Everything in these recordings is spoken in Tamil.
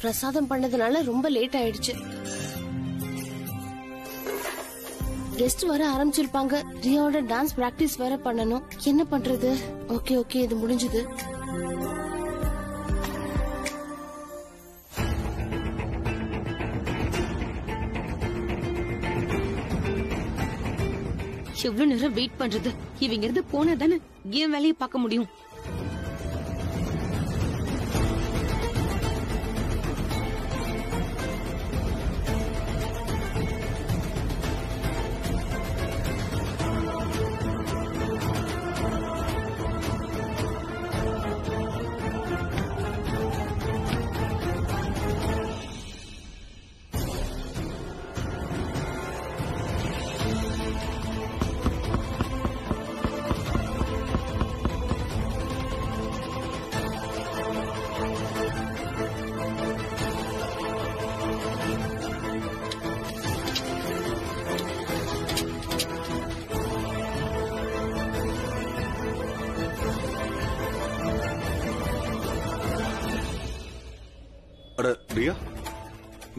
பிரசாதம் பண்ணதுனால ரொம்ப லேட் ஆயிடுச்சு. கெஸ்ட் வர ஆரம்பிச்சிருப்பாங்க. ரியோட டான்ஸ் பிராக்டிஸ் வேற பண்ணனும். என்ன பண்றது? ஓகே ஓகே, இது முடிஞ்சது. எவ்வளவு நேரம் வெயிட் பண்றது? இவங்க இருந்து போனா தானே கேம் வேலையை பார்க்க முடியும்.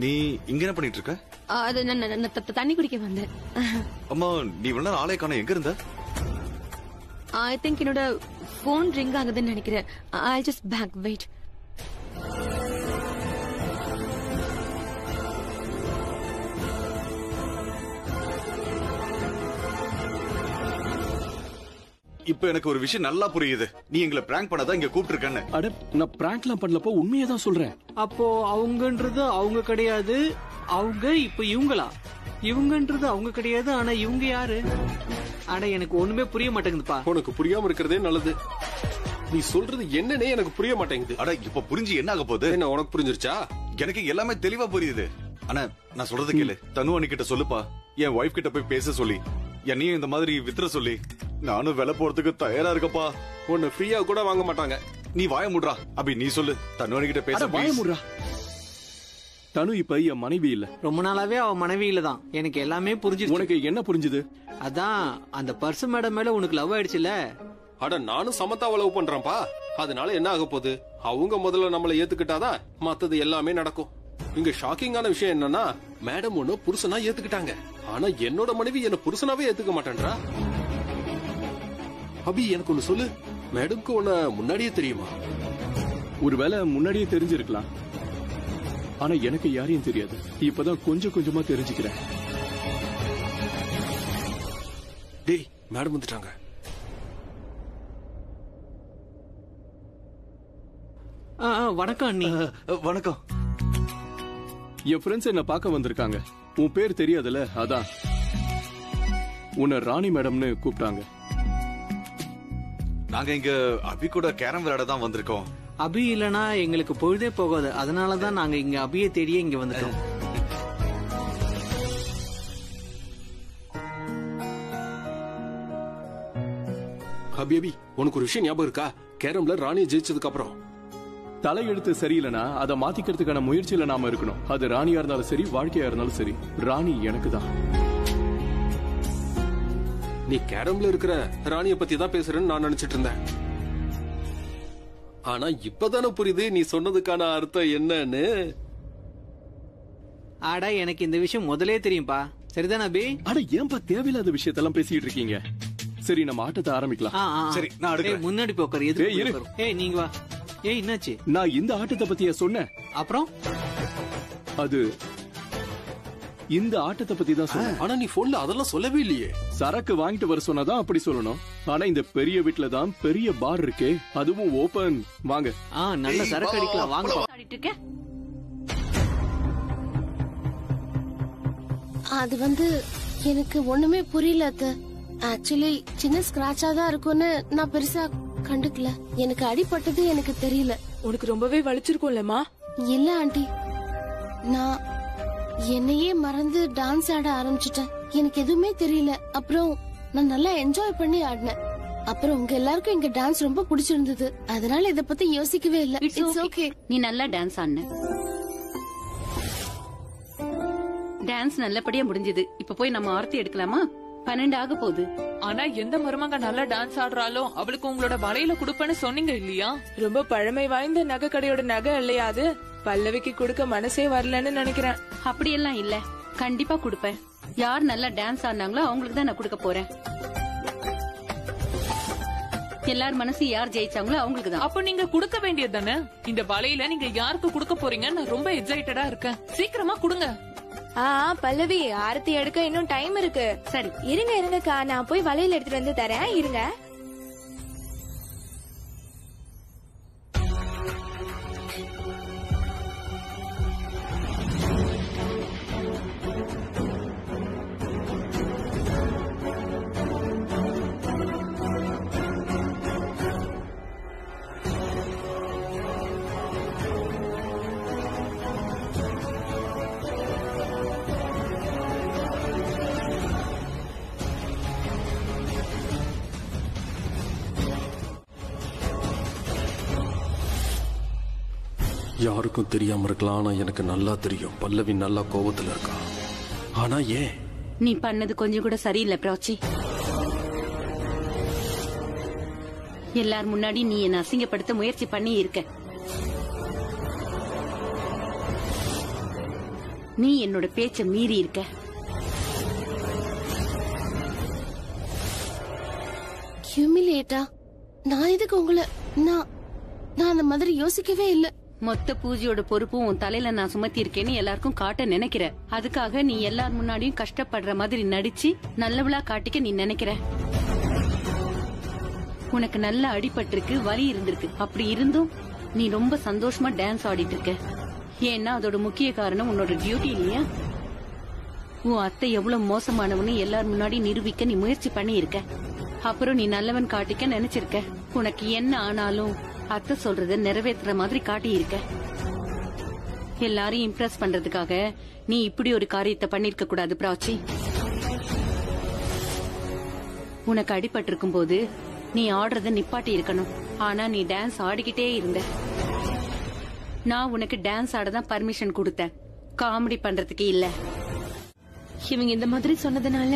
நீ இங்க என்ன பண்ணிட்டு இருக்க? தண்ணி குடிக்க வந்தேன். அம்மா, நீ இவ்வளவு ஆளே காண, எங்க இருந்த? ஐ திங்க் என்னோட போன் ரிங் ஆகுதுன்னு நினைக்கிறேன். I just back wait. இப்ப எனக்கு ஒரு விஷயம் நல்லா புரியுது. நீ எங்களை பிராங்க் பண்ணாதான் இங்க கூப்பிட்டு இருக்கேன்னு. அட, நான் பிராங்க்லாம் பண்ணலப்போ, உண்மையை தான் சொல்றேன். அப்போ அவங்கன்றது அவங்க கிடையாது, அவங்க இப்ப இவங்களா? இவங்கன்றது அவங்க கிடையாது, ஆனா இவங்க யாரு? ஆனா எனக்கு ஒண்ணுமே புரிய மாட்டேங்குதுப்பா. உனக்கு புரியாம இருக்கிறதே நல்லது. நீ சொல்றது என்னன்னே எனக்கு புரிய மாட்டேங்குது. அட, இப்ப புரிஞ்சு என்ன ஆக போகுது? என்ன, உனக்கு புரிஞ்சிருச்சா? எனக்கு எல்லாமே தெளிவா புரியுது. ஆனா நான் சொல்றது கேளு. தனு அன்னிக்கிட்ட சொல்லுப்பா, என் வைஃப் கிட்ட போய் பேச சொல்லி, என்னையும் இந்த மாதிரி வித்துற சொல்லி. நானும் விலை போறதுக்கு தயாரா இருக்கப்பா. ஒன்னு ஃப்ரீயா கூட வாங்க மாட்டாங்க. நீ வாய முடுறா அபி, நீ சொல்லு. தனு கிட்ட பேச வாய முடுறா. தனு இப்ப என் மனைவி இல்ல, ரொம்ப நாளாவே அவன் மனைவி இல்லதான். எனக்கு எல்லாமே புரிஞ்சு. உனக்கு என்ன புரிஞ்சுது? அதான், அந்த பர்சு மேடம் மேல உனக்கு லவ் ஆயிடுச்சுல. அட, நானும் சமத்தாவ லவ் பண்றேன்ப்பா. அதனால என்ன ஆக போகுது? அவங்க முதல்ல நம்மள ஏத்துக்கிட்டாதான் மத்தது எல்லாமே நடக்கும். இங்க ஷாக்கிங்கான விஷயம் என்னன்னா, மேடம் ஒன்னு புருஷனா ஏத்துக்கிட்டாங்க, ஆனா என்னோட மனைவி என்ன புருஷனாவே ஏத்துக்க மாட்டேன்றா. அபி, எனக்கு ஒண்ணு சொல்லு. மேடம்க்கு உன்ன முன்னாடியே தெரியுமா? ஒருவேளை முன்னாடியே தெரிஞ்சிருக்கலாம், ஆனா எனக்கு யாரையும் தெரியாது. இப்பதான் கொஞ்சம் கொஞ்சமா தெரிஞ்சுக்கிறேன். டேய், மேடம் வந்துட்டாங்க. வணக்கம் அண்ணி. வணக்கம். என் ஃப்ரெண்ட்ஸ் என்ன பார்க்க வந்திருக்காங்க. உன் பேர் தெரியாதுல, அதான் உன்னை ராணி மேடம்னு கூப்பிட்டாங்க. நாங்க இங்க அபி கூட கேரம் விளையாட தான் வந்திருக்கோம். அபி இல்லனா எங்களுக்கு பொழுதே போகாது. அதனாலதான் நாங்க இங்க அபியை தேடியே இங்க வந்துட்டோம். அபி, அபி, உனக்கு ஒரு விஷயம் ஞாபகம் இருக்கா? கேரம்ல ராணி ஜெயிச்சதுக்கு அப்புறம் தலையெழுத்து சரியில்லைனா அதை மாத்திக்கிறதுக்கான முயற்சியில நாம இருக்கணும். அது ராணியா இருந்தாலும் சரி, வாழ்க்கையா இருந்தாலும் சரி. ராணி எனக்கு தான். நீ கேரம்ல இருக்கிற ராணியை பத்தி தான் பேசுறேன்னு நான் நினைச்சிட்டு இருந்தேன். ஆனா இப்பதானே புரியுது நீ சொன்னதுக்கான அர்த்தம் என்னன்னு. ஆடா, எனக்கு இந்த விஷயம் முதலே தெரியும்பா. சரிதானா அபி? அட, ஏன்பா தேவையில்லாத விஷயத்தெல்லாம் பேசிட்டு இருக்கீங்க? சரி, நம்ம ஆட்டத்தை ஆரம்பிக்கலாம். சரி, நான் அடுத்து முன்னாடி போக்கற. ஏய், நீங்க வா. ஏய், என்னாச்சு? நான் இந்த ஆட்டத்தை பத்தியா சொன்னேன்? அப்புறம் அது இந்த ஆட்டத்தை பத்தி தான் சொன்னேன். ஆனா நீ போன்ல அதெல்லாம் சொல்லவே இல்லையே. சரக்கு வாங்கிட்டு வர சொன்னாதான் அப்படி சொல்லணும். ஆனா இந்த பெரிய வீட்ல தான் பெரிய பார் இருக்கே, அதுவும் ஓபன். வாங்க, நல்ல சரக்கு அடிக்கலாம். வாங்க. அது வந்து எனக்கு ஒண்ணுமே புரியல. ஆக்சுவலி சின்ன ஸ்கிராச்சா தான் இருக்கும்னு நான் பெருசா கண்டுக்கல. எனக்கு அடிபட்டது எனக்கு தெரியல. உனக்கு ரொம்பவே வலிச்சிருக்கும்லமா? இல்ல ஆண்டி, நான் என்னையே மறந்து டான்ஸ் ஆட ஆரம்பிச்சுட்டேன். எனக்கு எதுவுமே தெரியல. அப்புறம் நான் நல்லா என்ஜாய் பண்ணி ஆடினேன். அப்புறம் உங்க எல்லாருக்கும் எங்க டான்ஸ் ரொம்ப பிடிச்சிருந்தது. அதனால இத பத்தி யோசிக்கவே இல்ல. It's okay. நீ நல்லா டான்ஸ் ஆடுன. டான்ஸ் நல்லபடியா முடிஞ்சது. இப்ப போய் நம்ம ஆர்த்தி எடுக்கலாமா? 12 ஆக போகுது. ஆனா எந்த மருமக நல்லா டான்ஸ் ஆடுறாலும் அவளுக்கு உங்களோட வலையில குடுப்பேன்னு சொன்னீங்க இல்லையா? ரொம்ப பழமை வாய்ந்த நகை கடையோட நகை இல்லையா அது? பல்லவிக்கு குடுக்க மனசே வரலன்னு நினைக்கிறேன். அப்படியெல்லாம் இல்ல, கண்டிப்பா குடுப்பேன். யார் நல்லா டான்ஸ் ஆடினாங்களோ அவங்களுக்கு தான் நான் குடுக்க போறேன். எல்லார் மனசு யார் ஜெயிச்சாங்களோ அவங்களுக்கு தான். அப்ப நீங்க குடுக்க வேண்டியது தானே. இந்த வலையில நீங்க யாருக்கு குடுக்க போறீங்கன்னு நான் ரொம்ப எக்ஸைட்டடா இருக்கேன். சீக்கிரமா குடுங்க. பல்லவி, ஆரத்தி எடுக்க இன்னும் டைம் இருக்கு. சரி இருங்க இருங்கக்கா, நான் போய் வலையில எடுத்துட்டு வந்து தரேன் இருங்க. யாருக்கும் தெரியாம இருக்கலாம், ஆனா எனக்கு நல்லா தெரியும் பல்லவி நல்லா கோபத்துல இருக்கா. ஆனா ஏன்? நீ பண்ணது கொஞ்சம் கூட சரியில்லை பிராச்சி. எல்லார் முன்னாடி நீ என்ன அசிங்கப்படுத்த முயற்சி பண்ணி இருக்க. நீ என்னோட பேச்ச மீறி இருக்க. ஹியூமிலேட்டா? நான் எதுக்கு உங்களை நான் அந்த மாதிரி யோசிக்கவே இல்லை. மொத்த பூஜையோட பொறுப்பும் உன் தலையில நான் சுமத்தி இருக்கேன்னு எல்லாருக்கும் காட்ட நினைக்கிற. அதுக்காக நீ எல்லார் முன்னாடியும் கஷ்டப்படுற மாதிரி நடிச்சு நல்லவளா காட்டிக்க நீ நினைக்கிற. உனக்கு நல்ல அடிபட்டு இருக்கு, வலி இருந்திருக்கு. அப்படி இருந்தும் நீ ரொம்ப சந்தோஷமா டான்ஸ் ஆடிட்டு இருக்க. ஏன்னா அதோட முக்கிய காரணம் உன்னோட டியூட்டி இல்லையா? உன் அத்தை எவ்வளவு மோசமானவன்னு எல்லார் முன்னாடி நிரூபிக்க நீ முயற்சி பண்ணி இருக்க. அப்புறம் நீ நல்லவன் காட்டிக்க நினைச்சிருக்க. உனக்கு என்ன ஆனாலும் அத்தை சொல்றத நிறைவேற்றுற மாதிரி காட்டி இருக்க. எல்லாரையும் இம்ப்ரெஸ் பண்றதுக்காக நீ இப்படி ஒரு காரியத்தை பண்ணிருக்க கூடாது பிராச்சி. உனக்கு அடிபட்டு இருக்கும் போது நீ ஆடுறத நிப்பாட்டி இருக்கணும். ஆனா நீ டான்ஸ் ஆடிக்கிட்டே இருந்த. நான் உனக்கு டான்ஸ் ஆடதான் பர்மிஷன் கொடுத்தேன், காமெடி பண்றதுக்கு இல்ல. இவங்க இந்த மாதிரி சொன்னதுனால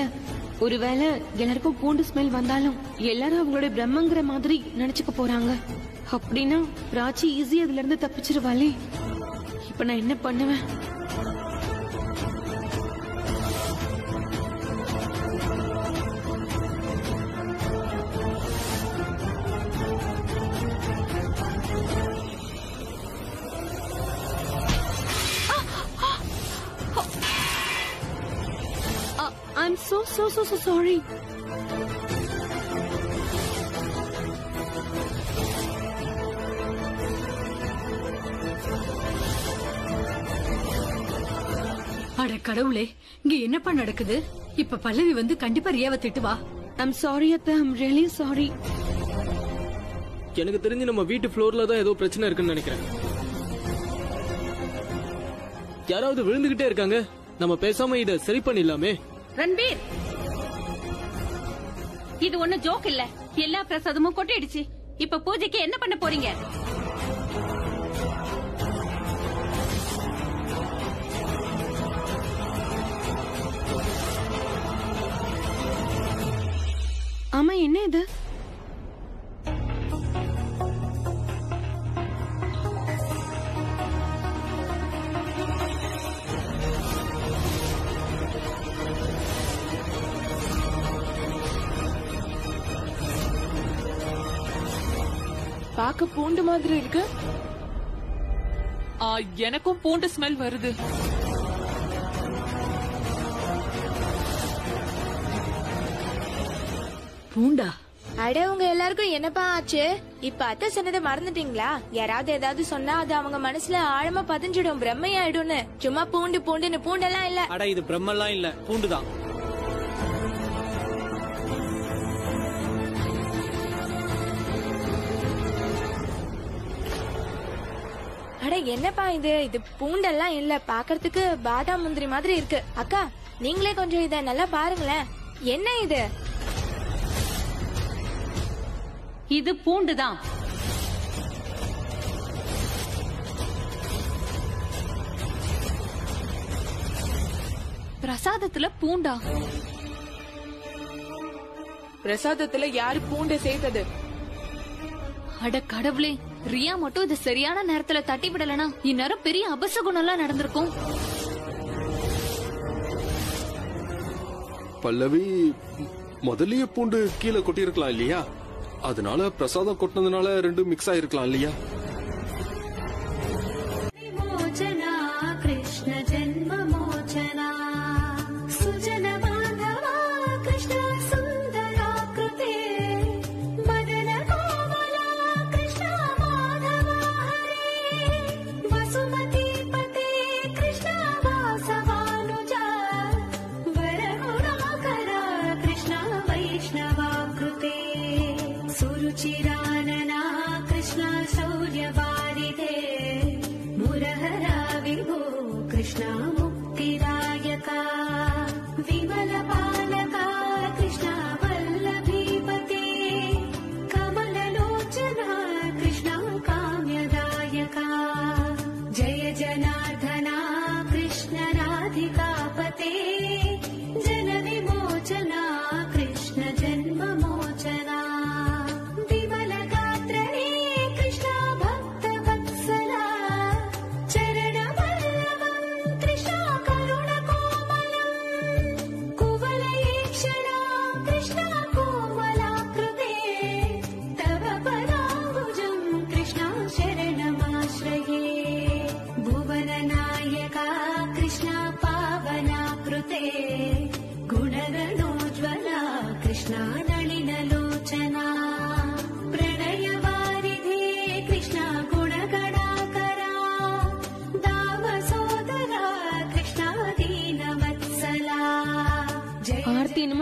ஒருவேளை எல்லாருக்கும் பூண்டு ஸ்மெல் வந்தாலும் எல்லாரும் அவங்களோட பிரம்மங்கிற மாதிரி நினைச்சுக்க போறாங்க. அப்படின்னா ராஜி ஈஸியா அதுல இருந்து தப்பிச்சிருவாளே. இப்ப நான் என்ன பண்ணுவேன்? I'm so sorry. அட கடவுளே, இங்க என்னப்பா நடக்குது? இப்ப பல்லவி வந்து கண்டிப்பா ரியாவை திட்டுவா. I'm sorry அத்தை, I'm really sorry. எனக்கு தெரிஞ்சு நம்ம வீட்டு ஃப்ளோர்ல தான் ஏதோ பிரச்சனை இருக்குன்னு நினைக்கிறேன். யாராவது விழுந்துகிட்டே இருக்காங்க. நம்ம பேசாம இத சரி பண்ணிடலாமே. ரன்பீர், இது ஒன்னும் ஜோக் இல்ல. எல்லா பிரசாதமும் கொட்டிடுச்சு. இப்ப பூஜைக்கு என்ன பண்ண போறீங்க? ஆமா, என்ன இது? பாக்க பூண்டு மாதிரி இருக்கு. எனக்கும் பூண்டு ஸ்மெல் வருது. பூண்டா? அட உங்க எல்லாருக்கும் என்னப்பா ஆச்சு? இப்ப அத்தை சொன்னதை மறந்துட்டீங்களா? யாராவது ஏதாவது சொன்னா அது அவங்க மனசுல ஆழமா பதிஞ்சிடும், பிரம்மையாயிடும்னு. சும்மா பூண்டு பூண்டுன்னு பூண்டெல்லாம் இல்ல. அட இது பிரம்மெல்லாம் இல்ல, பூண்டுதான். அட என்னப்பா இது? இது பூண்டெல்லாம் இல்ல, பாக்கிறதுக்கு பாதாம் முந்திரி மாதிரி இருக்கு. அக்கா நீங்களே கொஞ்சம் இத நல்லா பாருங்களேன். என்ன இது? இது பூண்டுதான். பிரசாதத்துல பூண்டா? பிரசாதத்துல யாரு பூண்டை சேர்த்தது? அட கடவுளே, ரியா மட்டும் இது சரியான நேரத்துல தட்டி விடலனா இந்நேரம் பெரிய அபசகுணம் எல்லாம் நடந்திருக்கும். பல்லவி முதலிய பூண்டு கீழே கொட்டி இருக்கலாம் இல்லையா? அதனால பிரசாதம் கொட்டினதுனால ரெண்டும் மிக்ஸ் ஆயிருக்கலாம் இல்லையா?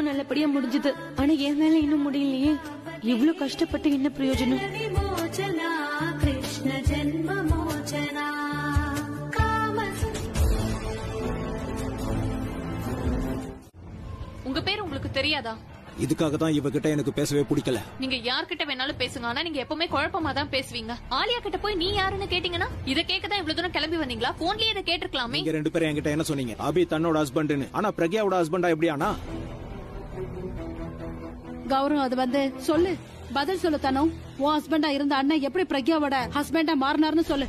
நல்லபடியா முடிஞ்சது. ஆனா என் மேல இன்னும் முடியலையே. இவ்ளோ கஷ்டப்பட்டு என்ன பிரயோஜனம்? உங்க பேர் உங்களுக்கு தெரியாதா? இதுக்காக தான் இவகிட்ட எனக்கு பேசவே பிடிக்கல. நீங்க யார்கிட்ட வேணாலும் பேசுங்க, ஆனா நீங்க எப்பவுமே குழப்பமா தான் பேசுவீங்க. ஆலியா கிட்ட போய் நீ யாருன்னு கேட்டீங்கன்னா இத கேட்கதான் இவ்வளவு தூரம் கிளம்பி வந்தீங்களா? போன்லயே இதை கேட்டிருக்கலாமே. நீங்க ரெண்டு பேரும் என்கிட்ட என்ன சொன்னீங்க? அபி தன்னோட ஹஸ்பண்ட்னு. ஆனா பிரக்யாவோட ஹஸ்பண்டா எப்படியானா? கௌரவம் அது வந்து சொல்லு, பதில் சொல்லு. தனும் உன் ஹஸ்பண்டா இருந்த அண்ணன் எப்படி பிரக்யாவோட ஹஸ்பண்டா மாறினார்னு சொல்லு.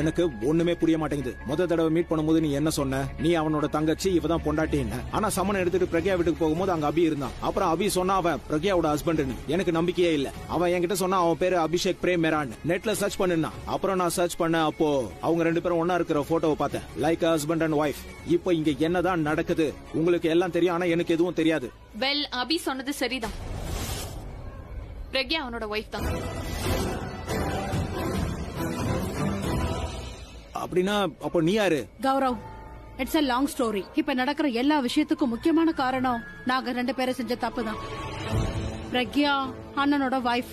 எனக்கு ஒண்ணுமே புரிய மாட்டேங்குது. முத தடவை மீட் பண்ணும்போது நீ என்ன சொன்ன? நீ அவனோட தங்கச்சி, இவதான் பொண்டாட்டின்னு. ஆனா சமனை எடுத்துட்டு பிரக்யா வீட்டுக்கு போகும்போது அங்க அபி இருந்தான். அப்புறம் அபி சொன்னா அவன் பிரக்யாவோட ஹஸ்பண்ட்னு. எனக்கு நம்பிக்கையே இல்ல. அவன் என்கிட்ட சொன்னா அவன் பேரு அபிஷேக் பிரேம் மேரான். நெட்ல சர்ச் பண்ணுனா. அப்புறம் நான் சர்ச் பண்ண, அப்போ அவங்க ரெண்டு பேரும் ஒன்னா இருக்கிற போட்டோவை பார்த்தேன். Like husband and wife. இப்போ இங்க என்னதான் நடக்குது? உங்களுக்கு எல்லாம் தெரியும், ஆனா எனக்கு எதுவும் தெரியாது. வெல், அபி சொன்னது சரிதான். பிரக்யா அவனோட ஒய்ஃப் தான். அப்படின்னா அப்போ நீ யாரு? Gaurav, it's a long story. இப்ப நடக்கிற எல்லா விஷயத்துக்கும் முக்கியமான காரணம் நாங்க ரெண்டு பேரும் செஞ்ச தப்பு தான். பிரக்யா அண்ணனோட வைஃப்.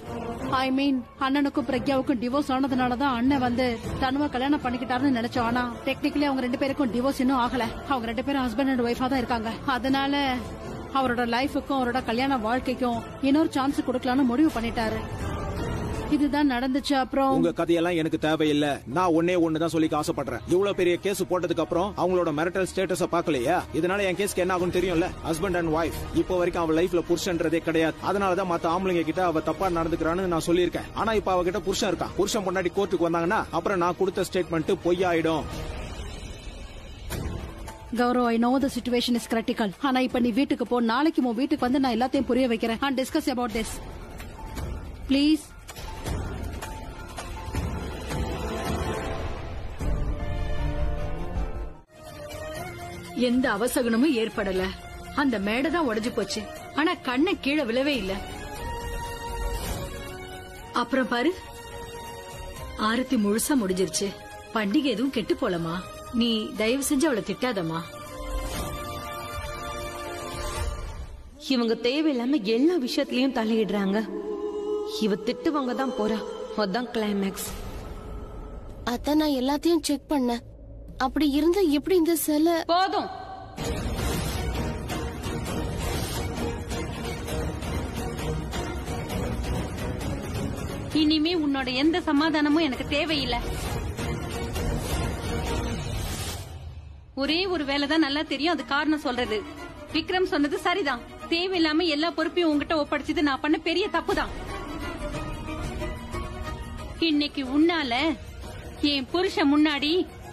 ஐ மீன் அண்ணனுக்கும் பிரக்யாவுக்கும் டிவோர்ஸ் ஆனதுனாலதான் அண்ணன் வந்து தனுவ கல்யாணம் பண்ணிக்கிட்டாருன்னு நினைச்சோம். ஆனா டெக்னிக்கலி அவங்க ரெண்டு பேருக்கும் டிவோர்ஸ் இன்னும் ஆகல. அவங்க ரெண்டு பேரும் ஹஸ்பண்ட் அண்ட் ஒய்ஃபா தான் இருக்காங்க. அதனால அவரோட லைஃபுக்கும் அவரோட கல்யாண வாழ்க்கைக்கும் இன்னொரு சான்ஸ் கொடுக்கலான்னு முடிவு பண்ணிட்டாரு. இதுதான் நடந்துச்சு. அப்புறம் உங்க கதையெல்லாம் எனக்கு தேவையில்லை. நான் ஒன்னே ஒண்ணுதான் சொல்லி ஆசைப்படுறேன். இவ்வளவு பெரிய கேஸ் போட்டதுக்கு அப்புறம் அவங்களோட மேரிட்டல் ஸ்டேட்டஸ பாக்கலையா? இதனால என் கேஸ்க்கு என்ன ஆகும் தெரியும்ல. Husband and wife. இப்போ வரைக்கும் அவ லைஃப்ல புருஷன்றதே கிடையாது. அதனாலதான் மத்த ஆம்பளைங்க கிட்ட அவ தப்பா நடந்துக்கிறான்னு நான் சொல்லியிருக்கேன். ஆனா இப்ப அவகிட்ட புருஷன் இருக்கான். புருஷன் பொண்டாட்டி கோர்ட்டுக்கு வந்தாங்கன்னா அப்புறம் நான் கொடுத்த ஸ்டேட்மெண்ட் பொய்யாயிடும். Gaurav, I know the situation is critical. ஆனா இப்ப நீ வீட்டுக்கு போ. நாளைக்கு உன் வீட்டுக்கு வந்து நான் எல்லாத்தையும் புரிய வைக்கிறேன். And discuss about this please. எந்த அவசகனமும் ஏற்படல. அந்த மேடைதான் உடைஞ்சு போச்சு, ஆனா கண்ண கீழே விழவே இல்ல. அப்புறம் பாரு, ஆரத்தி முழுசா முடிஞ்சிருச்சு. பண்டிகை எதுவும் கெட்டு போலமா? நீ தயவு செஞ்சு அவளை திட்டாதம்மா. இவங்க தேவையில்லாம எல்லா விஷயத்திலயும் தலையிடுறாங்க. இவ திட்டுவங்க தான் போறா. அதான் கிளைமேக்ஸ். அதான் நான் எல்லாத்தையும் செக் பண்ண. அப்படி இருந்த எப்படி இந்த சிலை போதும். இனிமே உன்னோட எந்த சமாதானமும் எனக்கு தேவையில்லை. ஒரே ஒரு வேலைதான் நல்லா தெரியும். அது காரணம் சொல்றது. விக்ரம் சொன்னது சரிதான். தேவையில்லாம எல்லா பொறுப்பையும் உங்ககிட்ட ஒப்படைச்சது நான் பண்ண பெரிய தப்புதான். இன்னைக்கு உன்னால என் புருஷன் முன்னாடி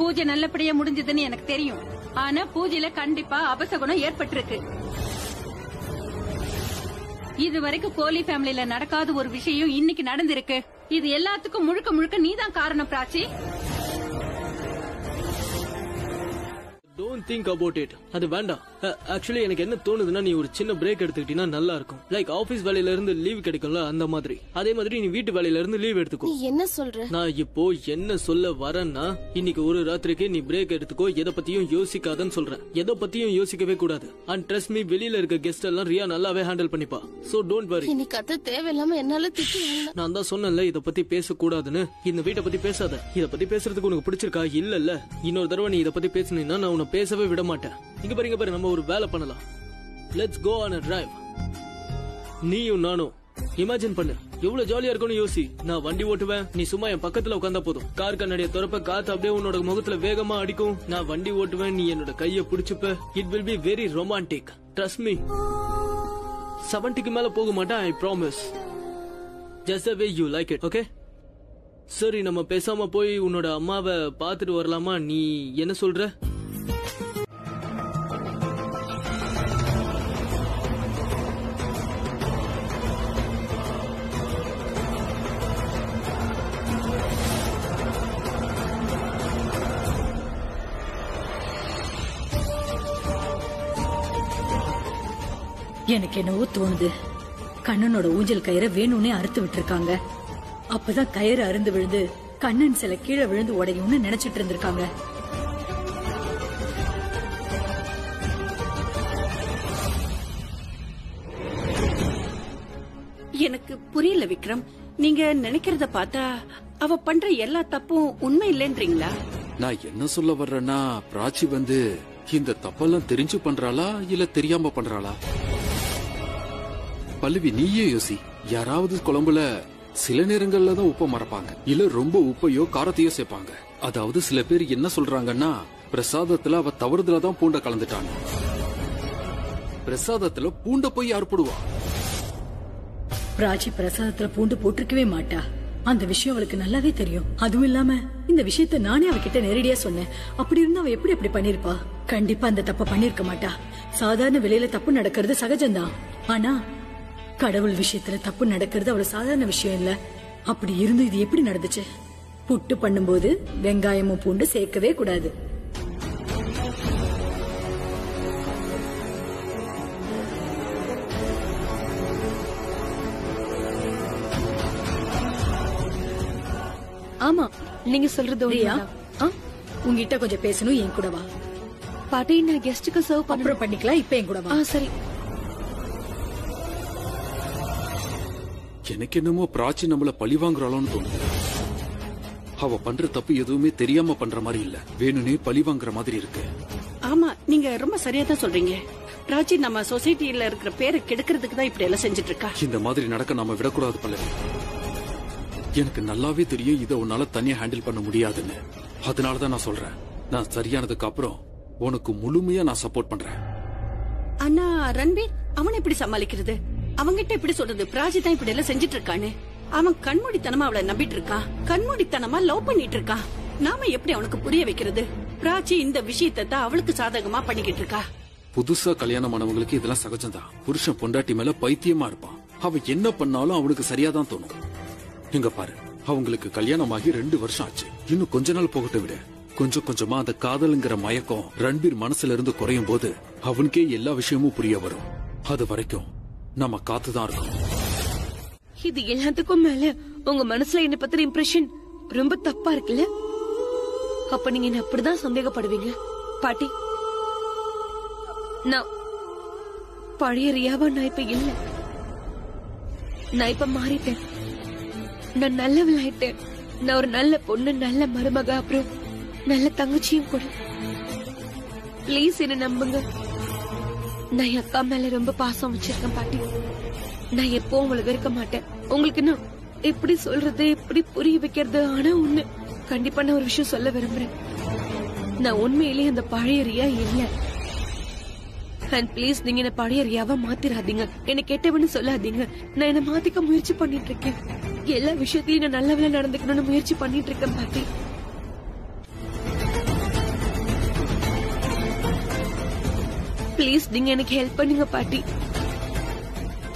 பூஜை நல்லபடியா முடிஞ்சதுன்னு எனக்கு தெரியும். ஆனா பூஜையில கண்டிப்பா அபசகுணம் ஏற்பட்டிருக்கு. இது வரைக்கும் கோலி ஃபேமிலில நடக்காத ஒரு விஷயம் இன்னைக்கு நடந்திருக்கு. இது எல்லாத்துக்கும் முழுக்க முழுக்க நீதான் காரணம் Prachi. Don't think about it. அது வேண்டாம். ஆக்சுவலி எனக்கு என்ன தோணுதுன்னா, நீ ஒரு சின்ன பிரேக் எடுத்துக்கிட்டீங்கன்னா நல்லா இருக்கும். லைக் ஆபீஸ் வேலையில இருந்து லீவ் கிடைக்கும்ல, அந்த மாதிரி. அதே மாதிரி நீ வீட்டு வேலையில இருந்து லீவ் எடுத்துக்கோ. நீ என்ன சொல்ற? நான் இப்போ என்ன சொல்ல வரேன்னா, இன்னைக்கு ஒரு ராத்திரிக்கு நீ பிரேக் எடுத்துக்கோ, எதை பத்தியும் யோசிக்காதன்னு சொல்றேன். எதை பத்தியும் யோசிக்கவே கூடாது. அண்ட் ட்ரஸ்ட் மீ, வெளியில இருக்க கெஸ்ட் எல்லாம் ரியா நல்லாவே ஹேண்டில் பண்ணிப்பா. So don't worry. நீ கதை தேவையில்லாம என்னால திட்டுவீங்க. நான் தான் சொன்னேன்ல இத பத்தி பேசக்கூடாதுன்னு. இந்த வீட்டை பத்தி பேசாத. இத பத்தி பேசுறதுக்கு உனக்கு பிடிச்சிருக்கா? இல்ல இல்ல. இன்னொரு தடவை நீ இத பத்தி பேசினீன்னா நான் உன்னை பேசவே விட மாட்டேன். இங்க பாருங்க பாரு, நம்ம ஒரு வேலை பண்ணலாம். Let's go on a drive. நீயும் நானும் இமேஜின் பண்ணு, எவ்வளவு ஜாலியா இருக்கும்னு யோசி. நான் வண்டி ஓட்டுவேன், நீ சும்மா என் பக்கத்துல உட்கார்ந்தா போதும். கார் கண்ணாடியை திறப்ப, காத்து அப்படியே உன்னோட முகத்துல வேகமா அடிக்கும். நான் வண்டி ஓட்டுவேன், நீ என்னோட கையை பிடிச்சுப்ப. It will be very romantic. Trust me. 70க்கு மேல போக மாட்டேன், I promise. Just the way you like it, okay? சரி, நம்ம பேசாம போய் உன்னோட அம்மாவை பாத்துட்டு வரலாமா? நீ என்ன சொல்ற? எனக்கு என்னவோ தோணுது, கண்ணனோட ஊஞ்சல் கயிறை வேணும்னே அறுத்து விட்டு இருக்காங்க. அப்பதான் கயிறு அறுந்து விழுந்து கண்ணன் சில கீழே விழுந்து உடையும்னு நினைச்சிட்டு இருந்திருக்காங்க. எனக்கு புரியல விக்ரம், நீங்க நினைக்கிறத பார்த்தா அவ பண்ற எல்லா தப்பும் உண்மை இல்லைன்றீங்களா? நான் என்ன சொல்ல வர்றேன்னா, பிராச்சி வந்து இந்த தப்பெல்லாம் தெரிஞ்சு பண்றாளா இல்ல தெரியாம பண்றாளா? பல்லவி நீயே யோசி. யாராவது குழம்புல சில நேரங்கள்ல தான் உப்ப மறப்பாங்க, இல்ல ரொம்ப உப்பையோ காரத்தையோ சேர்ப்பாங்க. அதாவது சில பேர் என்ன சொல்றாங்கன்னா, பிரசாதத்துல அவ தவறுதலதான் பூண்ட கலந்துட்டாங்க. பிரசாதத்துல பூண்ட போய் யார் போடுவா? பிராச்சி பிரசாதத்துல பூண்டு போட்டிருக்கவே மாட்டா. அந்த விஷயம் அவளுக்கு நல்லாவே தெரியும். அதுவும் இல்லாம இந்த விஷயத்த நானே அவகிட்ட நேரடியா சொன்னேன். அப்படி இருந்தா அவ எப்படி அப்படி பண்ணிருப்பா? கண்டிப்பா அந்த தப்ப பண்ணிருக்க மாட்டா. சாதாரண விலையில தப்பு நடக்கிறது சகஜம்தான். ஆனா கடவுள் விஷயத்துல தப்பு நடக்கிறது அவ்வளவு சாதாரண விஷயம் இல்ல. அப்படி இருந்து இது எப்படி நடந்துச்சு? புட்டு பண்ணும்போது வெங்காயமும் பூண்டு சேர்க்கவே கூடாது. ஆமா, நீங்க சொல்றது உங்ககிட்ட கொஞ்சம் பேசணும். என் கூடவா பாட்டி? நான் கெஸ்டுக்கு சர்வ் பண்ணிக்கலாம். இப்ப என் கூடவா? சரி. எனக்கு என்னமோ பிராச்சி நம்மள பழி வாங்குறாளோன்னு தோணுது. அவ பண்ற தப்பு எதுவுமே தெரியாம பண்ற மாதிரி இல்ல, வேணும்னே பழி வாங்குற மாதிரி இருக்கு. ஆமா, நீங்க ரொம்ப சரியா தான் சொல்றீங்க. பிராச்சி நம்ம சொசைட்டில இருக்கிற பேரை கெடுக்கிறதுக்கு தான் இப்படி எல்லாம் செஞ்சிட்டு இருக்கா. இந்த மாதிரி நடக்க நாம விடக்கூடாது பல்லவி. எனக்கு நல்லாவே தெரியும் இதை உன்னால தனியா ஹேண்டில் பண்ண முடியாதுன்னு. அதனாலதான் நான் சொல்றேன், நான் சரியானதுக்கு அப்புறம் உனக்கு முழுமையா நான் சப்போர்ட் பண்றேன். ஆனா ரன்பீர் அவனை எப்படி சமாளிக்கிறது? அவங்கிட்ட இப்படி சொல்றது, பிராச்சி தான் இப்படி எல்லாம் செஞ்சிட்டு இருக்கானு. அவன் கண்மூடித்தனமா அவளை நம்பிட்டு இருக்கான், கண்மூடித்தனமா லவ் பண்ணிட்டு இருக்கான். நாம எப்படி அவனுக்கு புரிய வைக்கிறது? பிராச்சி இந்த விஷயத்த அவளுக்கு சாதகமா பண்ணிக்கிட்டு இருக்கா. புதுசா கல்யாணம் ஆனவங்களுக்கு இதெல்லாம் சகஜம்தான். புருஷன் பொண்டாட்டி மேல பைத்தியமா இருப்பான். அவன் என்ன பண்ணாலும் அவனுக்கு சரியாதான் தோணும். இங்க பாரு, அவங்களுக்கு கல்யாணமாகி 2 வருஷம் ஆச்சு. இன்னும் கொஞ்ச நாள் போகட்டு விட. கொஞ்சம் கொஞ்சமா அந்த காதலுங்கிற மயக்கம் ரன்பீர் மனசுல இருந்து குறையும் போது அவனுக்கே எல்லா விஷயமும் புரிய வரும். அது வரைக்கும் நம்ம காத்துதான் இருக்கோம். இது எல்லாத்துக்கும் மேல உங்க மனசுல என்ன பத்திர இம்ப்ரெஷன் ரொம்ப தப்பா இருக்குல்ல? அப்ப நீங்க என்ன அப்படிதான் சந்தேகப்படுவீங்க. பாட்டி, நான் பழைய ரியாவா நான் இப்ப இல்ல. நான் இப்ப மாறிட்டேன். நான் நல்லவளாயிட்டேன். நான் ஒரு நல்ல பொண்ணு, நல்ல மருமக, அப்புறம் நல்ல தங்கச்சியும் கூட. பிளீஸ் என்ன நம்புங்க. நான் என் அக்கா மேல ரொம்ப பாசம் வச்சிருக்கேன் பாட்டி. நான் எப்போ உங்களை வெறுக்க மாட்டேன். உங்களுக்கு நான் எப்படி சொல்றது, எப்படி புரிய வைக்கிறது? ஆனா ஒண்ணு கண்டிப்பா நான் ஒரு விஷயம் சொல்ல விரும்புறேன். நான் உண்மையிலேயே அந்த பழைய ரியா இல்ல. அண்ட் பிளீஸ் நீங்க என்ன பழைய ரியாவா மாத்திராதீங்க. என்ன கேட்டவன்னு சொல்லாதீங்க. நான் என்ன மாத்திக்க முயற்சி பண்ணிட்டு இருக்கேன். எல்லா விஷயத்தையும் நான் நல்ல விதமா நடந்துக்கணும்னு முயற்சி பண்ணிட்டு இருக்கேன் பாட்டி. பிளீஸ் நீங்க எனக்கு ஹெல்ப் பண்ணுங்க பாட்டி.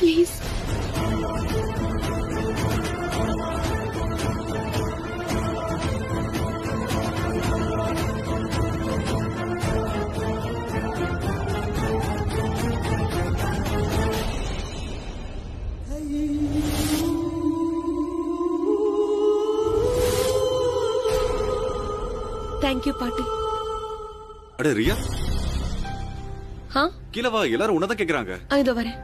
பிளீஸ் தேங்க்யூ பாட்டி. அட ரியா, ஹா கீழ வா, எல்லாரும் உனதான் கேக்குறாங்க. இதோ வரேன்.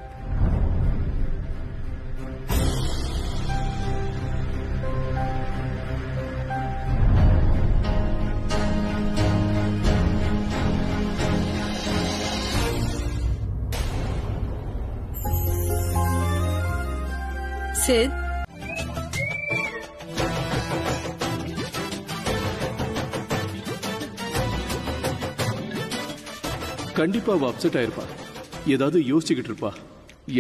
சித், கண்டிப்பா அவ அப்செட் ஆயிருப்பா, ஏதாவது யோசிச்சுக்கிட்டு இருப்பா.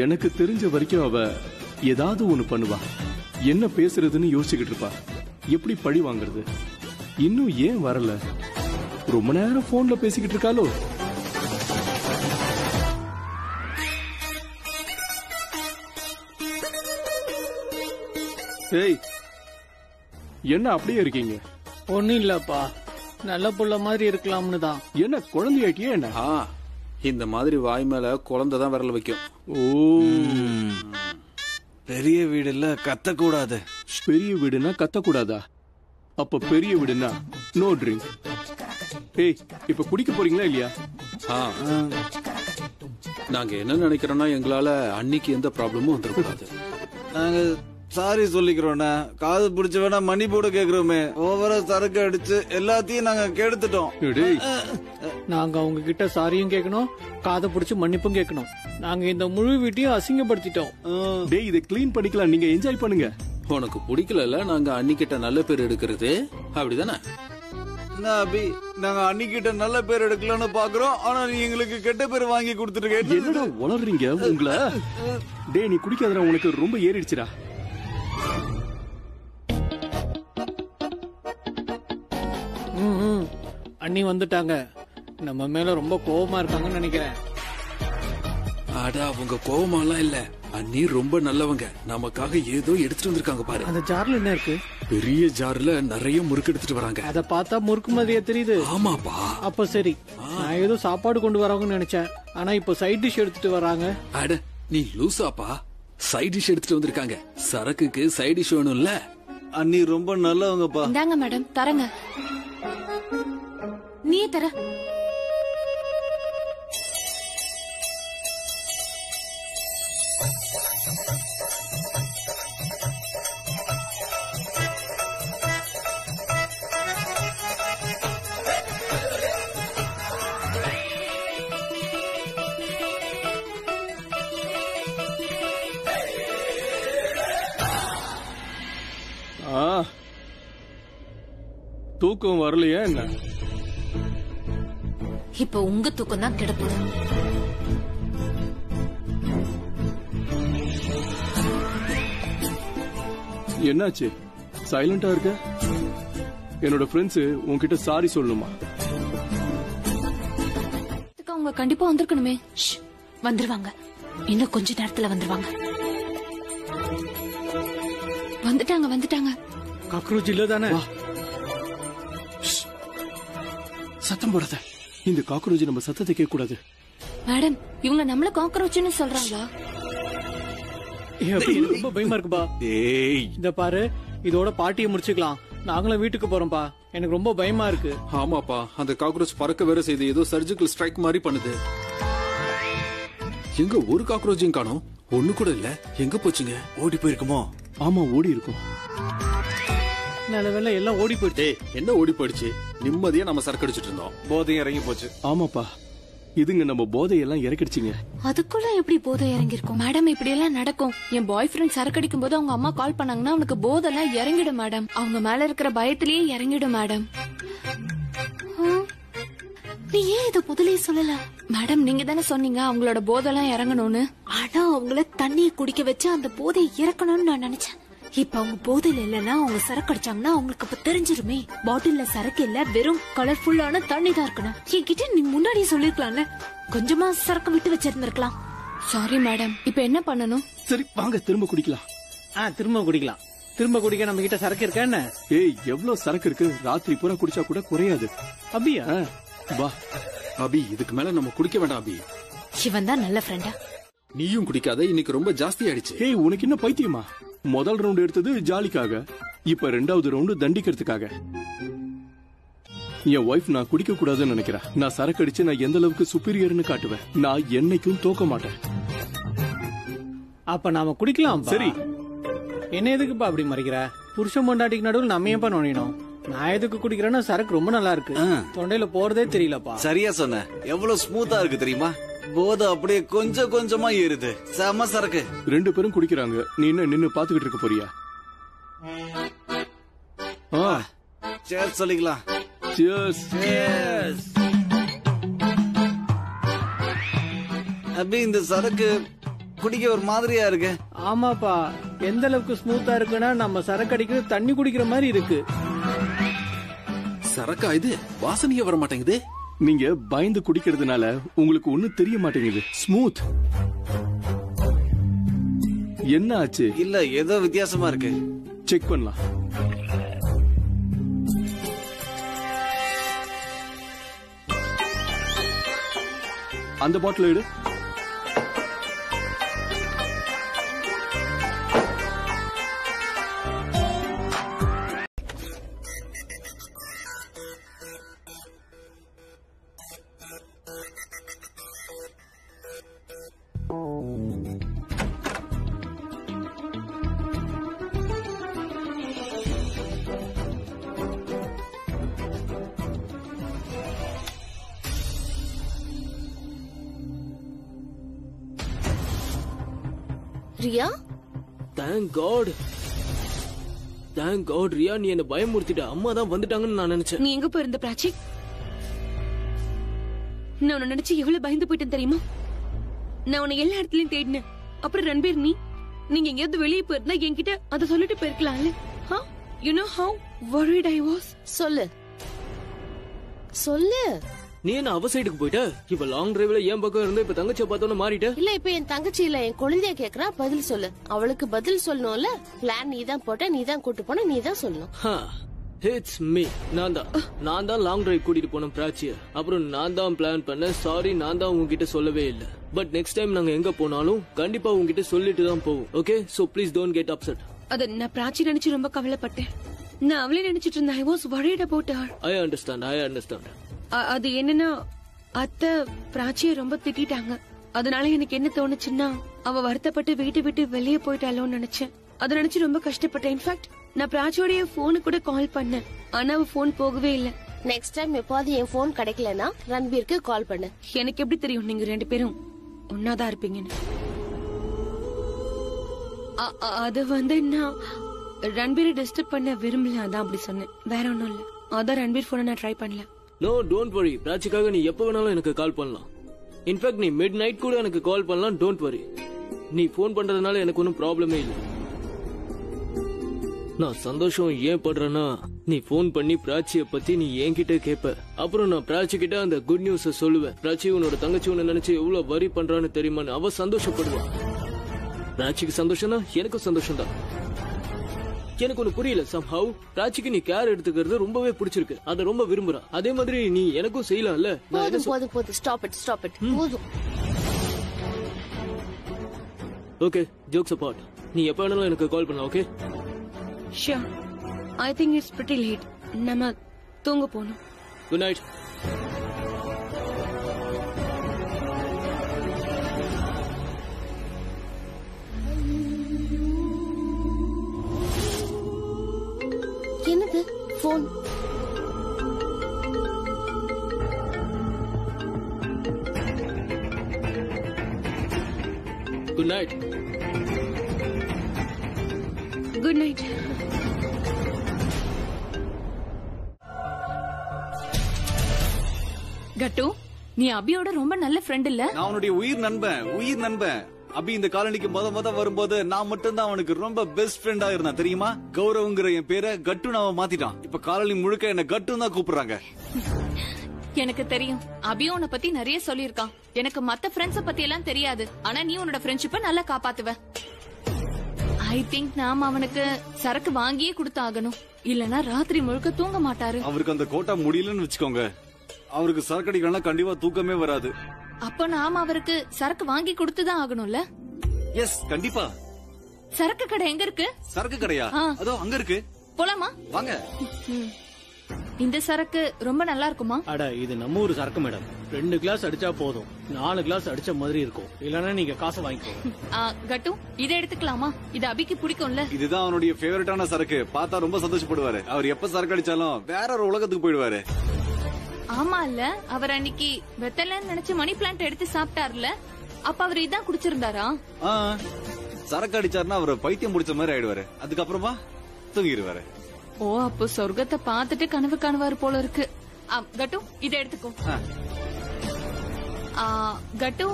எனக்கு தெரிஞ்ச வரைக்கும் அவ ஏதாவது ஒண்ணு பண்ணுவா. என்ன பேசுறதுன்னு யோசிச்சுக்கிட்டு இருப்பா. எப்படி பழி வாங்குறது? இன்னும் ஏன் வரல? ரொம்ப நேரம் போன்ல பேசிக்கிட்டு இருக்காளோ? ஏய், என்ன அப்படியே இருக்கீங்க? ஒண்ணும் இல்லப்பா, நல்ல புள்ள மாதிரி இருக்கலாம்னு தான். என்ன குழந்தையாட்டியே? என்ன இந்த மாதிரி வாய் மேல குழந்தைதான் விரல் வைக்கும். ஓ, பெரிய வீடுல கத்தக்கூடாது. பெரிய வீடுனா கத்தக்கூடாதா? அப்ப பெரிய வீடுனா நோ ட்ரிங்க். ஏய், இப்ப குடிக்க போறீங்களா இல்லையா? நாங்க என்ன நினைக்கிறோம்னா எங்களால அன்னைக்கு எந்த ப்ராப்ளமும் வந்துடக்கூடாது. நாங்க சாரி சொல்லிக்கிறோண்ணா, காது பிடிச்ச வேணா மணி போட கேக்குறோமே. ஓவரா சரக்கு அடிச்சு எல்லாத்தையும் நாங்க கெடுத்துட்டோம். நாங்க அவங்க கிட்ட சாரியும் கேட்கணும், காதை பிடிச்சு மன்னிப்பும் கேட்கணும். நாங்க இந்த முழு வீட்டையும் அசிங்கப்படுத்திட்டோம். டேய், இதை கிளீன் பண்ணிக்கலாம், நீங்க என்ஜாய் பண்ணுங்க. உனக்கு பிடிக்கல நாங்க அன்னிக்கிட்ட நல்ல பேர் எடுக்கிறது, அப்படிதானே? அபி, நாங்க அன்னிக்கிட்ட நல்ல பேர் எடுக்கலாம்னு பாக்குறோம், ஆனா நீ எங்களுக்கு கெட்ட பேர் வாங்கி கொடுத்துருக்க. என்னடா உளறீங்க உங்களை? டேய், நீ குடிக்காதடா, உனக்கு ரொம்ப ஏறிடுச்சுடா. அண்ணி வந்துட்டாங்க. நம்ம மேல ரொம்ப கோவமா இருக்காங்கன்னு நினைக்கிறேன். ஆடா, அவங்க கோவமாலாம் இல்ல அண்ணி, ரொம்ப நல்லவங்க. நமக்காக ஏதோ எடுத்துட்டு வந்திருக்காங்க பாரு. அந்த ஜார்ல என்ன இருக்கு? பெரிய ஜார்ல நிறைய முறுக்கு எடுத்துட்டு வராங்க. அத பார்த்தா முறுக்கு மாதிரியே தெரியுது. ஆமாப்பா. அப்ப சரி, நான் ஏதோ சாப்பாடு கொண்டு வரவங்கன்னு நினைச்சேன், ஆனா இப்ப சைட் டிஷ் எடுத்துட்டு வராங்க. அட நீ லூசாப்பா, சைட் டிஷ் எடுத்துட்டு வந்திருக்காங்க. சரக்குக்கு சைட் டிஷ் வேணும்ல. அண்ணி ரொம்ப நல்லவங்கப்பா. இந்தாங்க மேடம், தரங்க. நீ தர. தூக்கம் வரலையா என்ன? இப்ப உங்க தூக்கம் தான் கிடக்குது. என்னாச்சு சைலண்டா இருக்க? என்னோட ஃப்ரெண்ட்ஸ் உன்கிட்ட சாரி சொல்லணுமா? அவங்க கண்டிப்பா வந்திருக்கணுமே. வந்துருவாங்க, இன்னும் கொஞ்ச நேரத்துல வந்துருவாங்க. வந்துட்டாங்க வந்துட்டாங்க. காக்ரோச் இல்ல தானே? சத்தம் போடாத. இந்த காக்ரோச் நம்ம சத்தத்தை கேட்க கூடாது. மேடம், இவங்க நம்மள காக்ரோச்னு சொல்றாங்களா? ரொம்ப பயமா இருக்குப்பா. இந்த பாரு, இதோட பார்ட்டியை முடிச்சுக்கலாம். நாங்களும் வீட்டுக்கு போறோம்பா. எனக்கு ரொம்ப பயமா இருக்கு. ஆமாப்பா, அந்த காக்ரோச் பறக்க வேற செய்து ஏதோ சர்ஜிக்கல் ஸ்ட்ரைக் மாதிரி பண்ணுது. எங்க ஒரு காக்ரோச்சும் காணோம், ஒண்ணு கூட இல்ல. எங்க போச்சுங்க? ஓடி போயிருக்குமோ? ஆமா, ஓடி இருக்கும். நல்லவேளை எல்லாம் ஓடி போயிட்டே. என்ன ஓடி போயிடுச்சு? நிம்மதியா நம்ம சரக்கடிச்சிட்டு இருந்தோம், போதை இறங்கி போச்சு. ஆமாப்பா, இதுங்க நம்ம போதையெல்லாம் இறக்கிடுச்சிங்க. அதுக்குள்ள எப்படி போதை இறங்கி இருக்கும்? மேடம், இப்படி எல்லாம் நடக்கும். என் பாய் ஃப்ரெண்ட் சரக்கடிக்கும் போது அவங்க அம்மா கால் பண்ணாங்கன்னா அவனுக்கு போதெல்லாம் இறங்கிடும் மேடம். அவங்க மேல இருக்கிற பயத்திலேயே இறங்கிடும் மேடம். நீ ஏன் இதை முதலே சொல்லல மேடம்? நீங்க தானே சொன்னீங்க அவங்களோட போதெல்லாம் இறங்கணும்னு. ஆனா அவங்கள தண்ணிய குடிக்க வச்சு அந்த போதை இறக்கணும்னு நான் நினைச்சேன். இப்ப அவங்க போதையில இல்லன்னா அவங்க சரக்கு அடிச்சாங்கன்னா அவங்களுக்கு இப்ப தெரிஞ்சிருமே. பாட்டில்ல சரக்கு இல்ல, வெறும் கலர்ஃபுல்லான தண்ணி தான் இருக்கணும். என்கிட்ட நீ முன்னாடியே சொல்லிருக்கலாம்ல, கொஞ்சமா சரக்கு விட்டு வச்சிருந்திருக்கலாம். சாரி மேடம், இப்ப என்ன பண்ணணும்? சரி வாங்க, திரும்ப குடிக்கலாம். திரும்ப குடிக்கலாம். திரும்ப குடிக்க நம்ம கிட்ட சரக்கு இருக்கா என்ன? ஏய், எவ்வளவு சரக்கு இருக்கு. ராத்திரி பூரா குடிச்சா கூட குறையாது. அபியா வா. அபி, இதுக்கு மேல நம்ம குடிக்க வேண்டாம். அபி, இவன் தான் நல்ல ஃப்ரெண்டா. நீயும் குடிக்காத. இன்னைக்கு ரொம்ப ஜாஸ்தி ஆயிடுச்சு. ஏய், உனக்கு என்ன பைத்தியமா? முதல் ரவுண்ட் எடுத்தது ஜாலிக்காக, இப்ப ரெண்டாவது ரவுண்டு தண்டிக்கிறதுக்காக. என் வைஃப் நான் குடிக்க கூடாதுன்னு நினைக்கிறேன். நான் சரக்கு அடிச்சு நான் எந்த அளவுக்கு சுப்பீரியர்னு காட்டுவேன். நான் என்னைக்கும் தோக்க மாட்டேன். அப்ப நாம குடிக்கலாம். சரி, என்ன எதுக்குப்பா அப்படி மறைக்கிற? புருஷன் பொண்டாட்டிக்கு நடுவில் நம்ம ஏன்பா நோண்டினோம்? நான் எதுக்கு குடிக்கிறேன்னா, சரக்கு ரொம்ப நல்லா இருக்கு, தொண்டையில போறதே தெரியலப்பா. சரியா சொன்ன. எவ்வளவு ஸ்மூத்தா இருக்கு தெரியுமா? போதை அப்படியே கொஞ்சம் கொஞ்சமா ஏறுது. செம சரக்கு. ரெண்டு பேரும் குடிக்கிறாங்க, நீ என்ன நின்னு பாத்துக்கிட்டு இருக்க போறியா? சியர்ஸ் சொல்லிக்கலாம். சியர்ஸ். சியர்ஸ். அபி, இந்த சரக்கு குடிக்க ஒரு மாதிரியா இருக்கு. ஆமாப்பா, எந்த அளவுக்கு ஸ்மூத்தா இருக்குன்னா நம்ம சரக்கு அடிக்கிறது தண்ணி குடிக்கிற மாதிரி இருக்கு. சரக்கா இது? வாசனையே வர மாட்டேங்குது. நீங்க பயந்து குடிக்கிறதுனால உங்களுக்கு ஒண்ணு தெரிய மாட்டேங்குது. ஸ்மூத். என்ன ஆச்சு? இல்ல, ஏதோ வித்தியாசமா இருக்கு. செக் பண்ணலாம். அந்த பாட்டில் எடு. Riya, thank God, thank God. Riya, நீ என்ன பயமுறுத்திட்ட. அம்மா தான் வந்துட்டாங்கன்னு நான் நினைச்சேன். நீ எங்க போயிருந்த பிராச்சி? நான் உன்னை நினைச்சு எவ்வளவு பயந்து போயிட்டேன் தெரியுமா? நான் உன்னை எல்லா இடத்துலயும் தேடினேன். அப்புறம் ரன்பீர், நீங்க எங்கேயாவது வெளியே போயிருந்தா என்கிட்ட அதை சொல்லிட்டு போயிருக்கலாம்ல. You know how worried I was. சொல்லு சொல்லு. நீ என்ன அவ சைடுக்கு போயிட்ட? இப்ப லாங் டிரைவ்ல என் பக்கம் இருந்து இப்ப தங்கச்சியை பார்த்தோன்னு மாறிட்ட. இல்ல, இப்ப என் தங்கச்சி இல்ல, என் குழந்தைய கேக்குறா. பதில் சொல்லு. அவளுக்கு பதில் சொல்லணும்ல. பிளான் நீ தான் போட்ட, நீ தான் கூட்டு போன, நீ தான் சொல்லணும். It's me. நான் தான் லாங் டிரைவ் கூட்டிட்டு போனோம் பிராச்சியா. அப்புறம் நான் தான் பிளான் பண்ண. சாரி, நான் தான் உங்ககிட்ட சொல்லவே இல்ல. பட் நெக்ஸ்ட் டைம் நாங்க எங்க போனாலும் கண்டிப்பா உங்ககிட்ட சொல்லிட்டு தான் போவோம். Okay? So please don't get upset. அது நான் பிராச்சி நினைச்சு ரொம்ப கவலைப்பட்டேன். நான் அவளே நினைச்சிட்டு இருந்தேன். I was worried about her. I understand. அது என்னன்னா, அத்தை பிராச்சியை ரொம்ப திட்டாங்க. அதனால எனக்கு என்ன தோணுச்சுன்னா, அவ வருத்தப்பட்டு வீட்டை விட்டு வெளியே போயிட்டாலோன்னு நினைச்சேன். அதை நினைச்சு ரொம்ப கஷ்டப்பட்டேன். இன்ஃபேக்ட் நான் பிராச்சியோடைய போனு கூட கால் பண்ணேன், ஆனா அவ போன் போகவே இல்ல. நெக்ஸ்ட் டைம் எப்பாவது என் போன் கிடைக்கலன்னா ரன்பீருக்கு கால் பண்ணு. எனக்கு எப்படி தெரியும் நீங்க ரெண்டு பேரும் ஒன்னாதான் இருப்பீங்கன்னு? அது வந்து நான் ரன்பீரை டிஸ்டர்ப் பண்ண விரும்பல, அதான் அப்படி சொன்னேன். வேற ஒன்னும் இல்ல. அதான் ரன்பீர் போன நான் ட்ரை பண்ணல. No, don't worry. பிராச்சிக்காக நீ எப்ப வேணாலும் எனக்கு கால் பண்ணலாம். இன்ஃபேக்ட் நீ மிட் நைட் கூட எனக்கு கால் பண்ணலாம். Don't worry. நீ போன் பண்றதுனால எனக்கு ஒன்னும் ப்ராப்ளமே இல்லை. நான் சந்தோஷம் ஏன் படுறேன்னா, நீ போன் பண்ணி பிராச்சிய பத்தி நீ என்கிட்ட கேப்ப. அப்புறம் நான் பிராச்சி கிட்ட அந்த குட் நியூஸ் சொல்லுவேன். பிராச்சி, உன்னோட தங்கச்சி உன்னை நினைச்சு எவ்வளவு வரி பண்றான்னு தெரியுமான்னு. அவ சந்தோஷப்படுவான். பிராச்சிக்கு சந்தோஷம்னா எனக்கும் சந்தோஷம் தான். எனக்கு ஒண்ணு புரியல. சம்ஹவ் ராஜிக்கு நீ கேர் எடுத்துக்கிறது ரொம்பவே பிடிச்சிருக்கு. அத ரொம்ப விரும்புறா. அதே மாதிரி நீ எனக்கும் செய்யலாம்ல. Stop it. Okay, jokes apart, நீ எப்ப வேணாலும் எனக்கு கால் பண்ணலாம். Okay? Sure. I think it's pretty late. நம்ம தூங்க போணும். Good night. என்னது phone? Good night. Good night. கட்டு, நீ அபியோட ரொம்ப நல்ல ஃப்ரெண்ட் இல்ல? நான் அவனுடைய உயிர் நண்பன், உயிர் நண்பன். அபி இந்த காலனிக்கு மொத வரும்போது நான் மட்டும்தான் அவனுக்கு ரொம்ப பெஸ்ட் ஃப்ரெண்டா இருந்தா தெரியுமா? கௌரவங்கிற என் பேரை கட்டு நான் மாத்திட்டான். இப்ப காலனி முழுக்க என்ன கட்டுன்னு தான் கூப்பிடுறாங்க. எனக்கு தெரியும், அபியும் உன்னை பத்தி நிறைய சொல்லியிருக்கான். எனக்கு மத்த ஃப்ரெண்ட்ஸ பத்தி எல்லாம் தெரியாது, ஆனா நீ உன்னோட ஃப்ரெண்ட்ஷிப்ப நல்லா காப்பாத்துவ. ஐ திங்க் நாம அவனுக்கு சரக்கு வாங்கியே கொடுத்தாகணும், இல்லனா ராத்திரி முழுக்க தூங்க மாட்டாரு. அவருக்கு அந்த கோட்டா முடியலன்னு வச்சுக்கோங்க, அவருக்கு சரக்கு அடிக்கலாம் கண்டிப்பா தூக்கமே வராது. அப்ப நாம அவருக்கு சரக்கு வாங்கி கொடுத்துதான் ஆகணும்ல? எஸ், கண்டிப்பா. சரக்கு கடை எங்க இருக்கு? சரக்கு கடையா? அதோ அங்க இருக்கு, போலாமா? வாங்க. இந்த சரக்கு ரொம்ப நல்லா இருக்குமா? அட, இது நம்ம ஊர் சரக்கு மேடம். 2 கிளாஸ் அடிச்சா போதும், 4 கிளாஸ் அடிச்ச மாதிரி இருக்கும். இல்லன்னா நீங்க காசை வாங்கிக்கோ. கட்டு, இதை எடுத்துக்கலாமா? இது அபிக்கு பிடிக்கும்ல. இதுதான் அவனுடைய ஃபேவரட்டான சரக்கு. பார்த்தா ரொம்ப சந்தோஷப்படுவாரு. அவர் எப்ப சரக்கு அடிச்சாலும் வேற ஒரு உலகத்துக்கு போயிடுவாரு. ஆமா இல்ல, அவர் அன்னைக்கு வெத்தலைன்னு நினைச்சு மணி பிளான்ட் எடுத்து சாப்பிட்டாருல, அப்ப அவர் இதான் குடிச்சிருந்தாரா? சரக்கு அடிச்சாருன்னா அவரு பைத்தியம் முடிச்ச மாதிரி ஆயிடுவாரு, அதுக்கப்புறமா தூங்கிடுவாரு. ஓ, அப்போ சொர்க்கத்தை பாத்துட்டு கனவு காணுவாரு போல இருக்கு. கட்டு, இத எடுத்துக்கோ. கட்டு,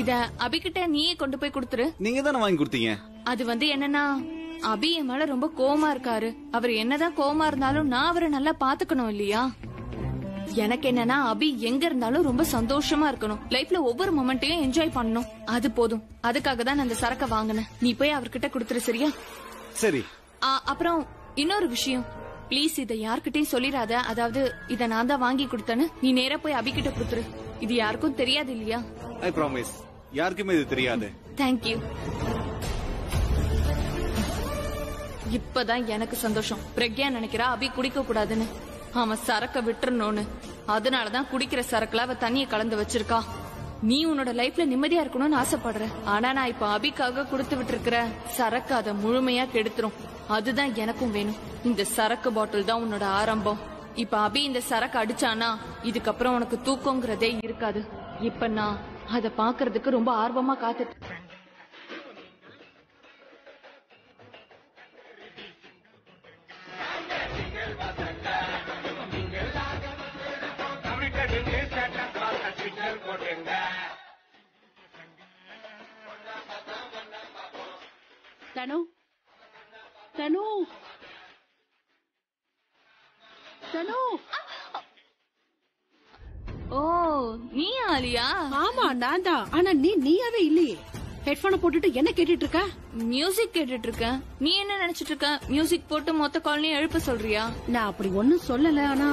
இத அபிகிட்ட நீயே கொண்டு போய் குடுத்துரு. நீங்க தானே வாங்கி கொடுத்தீங்க. அது வந்து என்னன்னா, அபி என் மேல ரொம்ப கோவமா இருக்காரு. அவர் என்னதான் கோவமா இருந்தாலும் நான் அவரை நல்லா பாத்துக்கணும் இல்லையா? எனக்கு என்னன்னா, அபி எங்க இருந்தாலும் ரொம்ப சந்தோஷமா இருக்கணும், லைஃப்ல ஒவ்வொரு மொமெண்ட்டையும் என்ஜாய் பண்ணணும், அது போதும். அதுக்காக தான் நான் அந்த சரக்க வாங்கினேன். நீ போய் அவர்கிட்ட குடுத்துரு, சரியா? சரி. அப்புறம் இன்னொரு விஷயம், பிளீஸ் இத யார்கிட்டயும் சொல்லிடாத. அதாவது இத நான் தான் வாங்கி கொடுத்தேன்னு நீ நேரா போய் அபிகிட்ட குடுத்துரு. இது யாருக்கும் தெரியாது இல்லையா? ஐ ப்ராமிஸ், யாருக்குமே இது தெரியாது. தேங்க்யூ. இப்பதான் எனக்கு சந்தோஷம். பிரக்யா நினைக்கிறா அபி குடிக்க கூடாதுன்னு, அவன் சரக்க விட்டுறணும்னு. அதனாலதான் குடிக்கிற சரக்குல அவ தண்ணிய கலந்து வச்சிருக்கா. நீ உன்னோட லைஃப்ல நிம்மதியா இருக்கணும்னு ஆசைப்படுற, ஆனா நான் இப்ப அபிக்காக குடுத்து விட்டு இருக்கிற சரக்கு அதை முழுமையா கெடுத்துரும். அதுதான் எனக்கும் வேணும். இந்த சரக்கு பாட்டில் தான் உன்னோட ஆரம்பம். இப்ப அபி இந்த சரக்கு அடிச்சானா இதுக்கப்புறம் உனக்கு தூக்கங்கிறதே இருக்காது. இப்ப நான் அத பாக்குறதுக்கு ரொம்ப ஆர்வமா காத்துட்டு. தனு, தனு, தனு. ஓ, நீ ஆலியா? ஆமா, நான் தான். ஆனா நீயாவே இல்லையே. ஹெட்போனை போட்டுட்டு என்ன கேட்டுட்டு இருக்க? மியூசிக் கேட்டுட்டு இருக்க. நீ என்ன நினைச்சிட்டு இருக்க? மியூசிக் போட்டு மொத்த காலனியும் எழுப்ப சொல்றியா? நான் அப்படி ஒன்னும் சொல்லல. ஆனா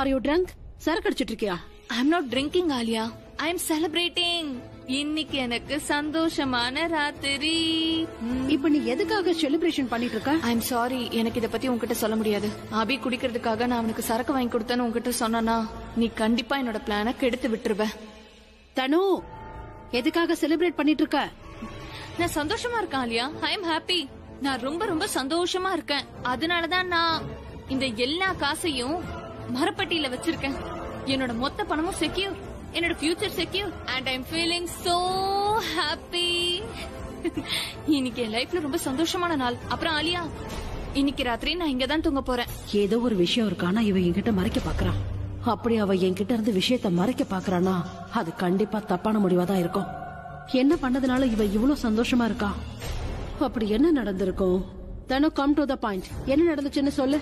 ஆர் யூ ட்ரங்க்? சரக்கு அடிச்சிட்டு இருக்கியா? I am not drinking Alia, I am celebrating. இன்னைக்கு எனக்கு சந்தோஷமான ராத்திரி. இப்ப நீ எதுக்காக செலிப்ரேஷன் பண்ணிட்டு இருக்க? ஐ எம் சாரி, எனக்கு இத பத்தி உன்கிட்ட சொல்ல முடியாது. அபி குடிக்கிறதுக்காக நான் அவனுக்கு சரக்கு வாங்கி கொடுத்தேன்னு உன்கிட்ட சொன்னா நீ கண்டிப்பா என்னோட பிளான கெடுத்து விட்டுருவ. தனு, எதுக்காக செலிப்ரேட் பண்ணிட்டு இருக்க? நான் சந்தோஷமா இருக்கேன் ஆலியா, ஐ எம் ஹாப்பி. நான் ரொம்ப ரொம்ப சந்தோஷமா இருக்கேன். அதனாலதான் நான் இந்த எல்லா காசையும் மரப்பட்டியில வச்சிருக்கேன். என்னோட மொத்த பணமும் செக்யூர், என்னோட future secure, and I am feeling so happy. இன்னைக்கு என் லைஃப்ல ரொம்ப சந்தோஷமான நாள். அப்புறம் ஆலியா, இன்னைக்கு ராத்திரி நான் இங்க தான் தூங்க போறேன். ஏதோ ஒரு விஷயம் இருக்கானா இவ என்கிட்ட மறைக்க பாக்குறான். அப்படி அவ என்கிட்ட இருந்து விஷயத்த மறைக்க பாக்குறானா அது கண்டிப்பா தப்பான முடிவாதான் இருக்கும். என்ன பண்ணதுனால இவ இவ்வளவு சந்தோஷமா இருக்கா? அப்படி என்ன நடந்திருக்கும்? தனு, கம் டு த பாயிண்ட், என்ன நடந்துச்சுன்னு சொல்லு.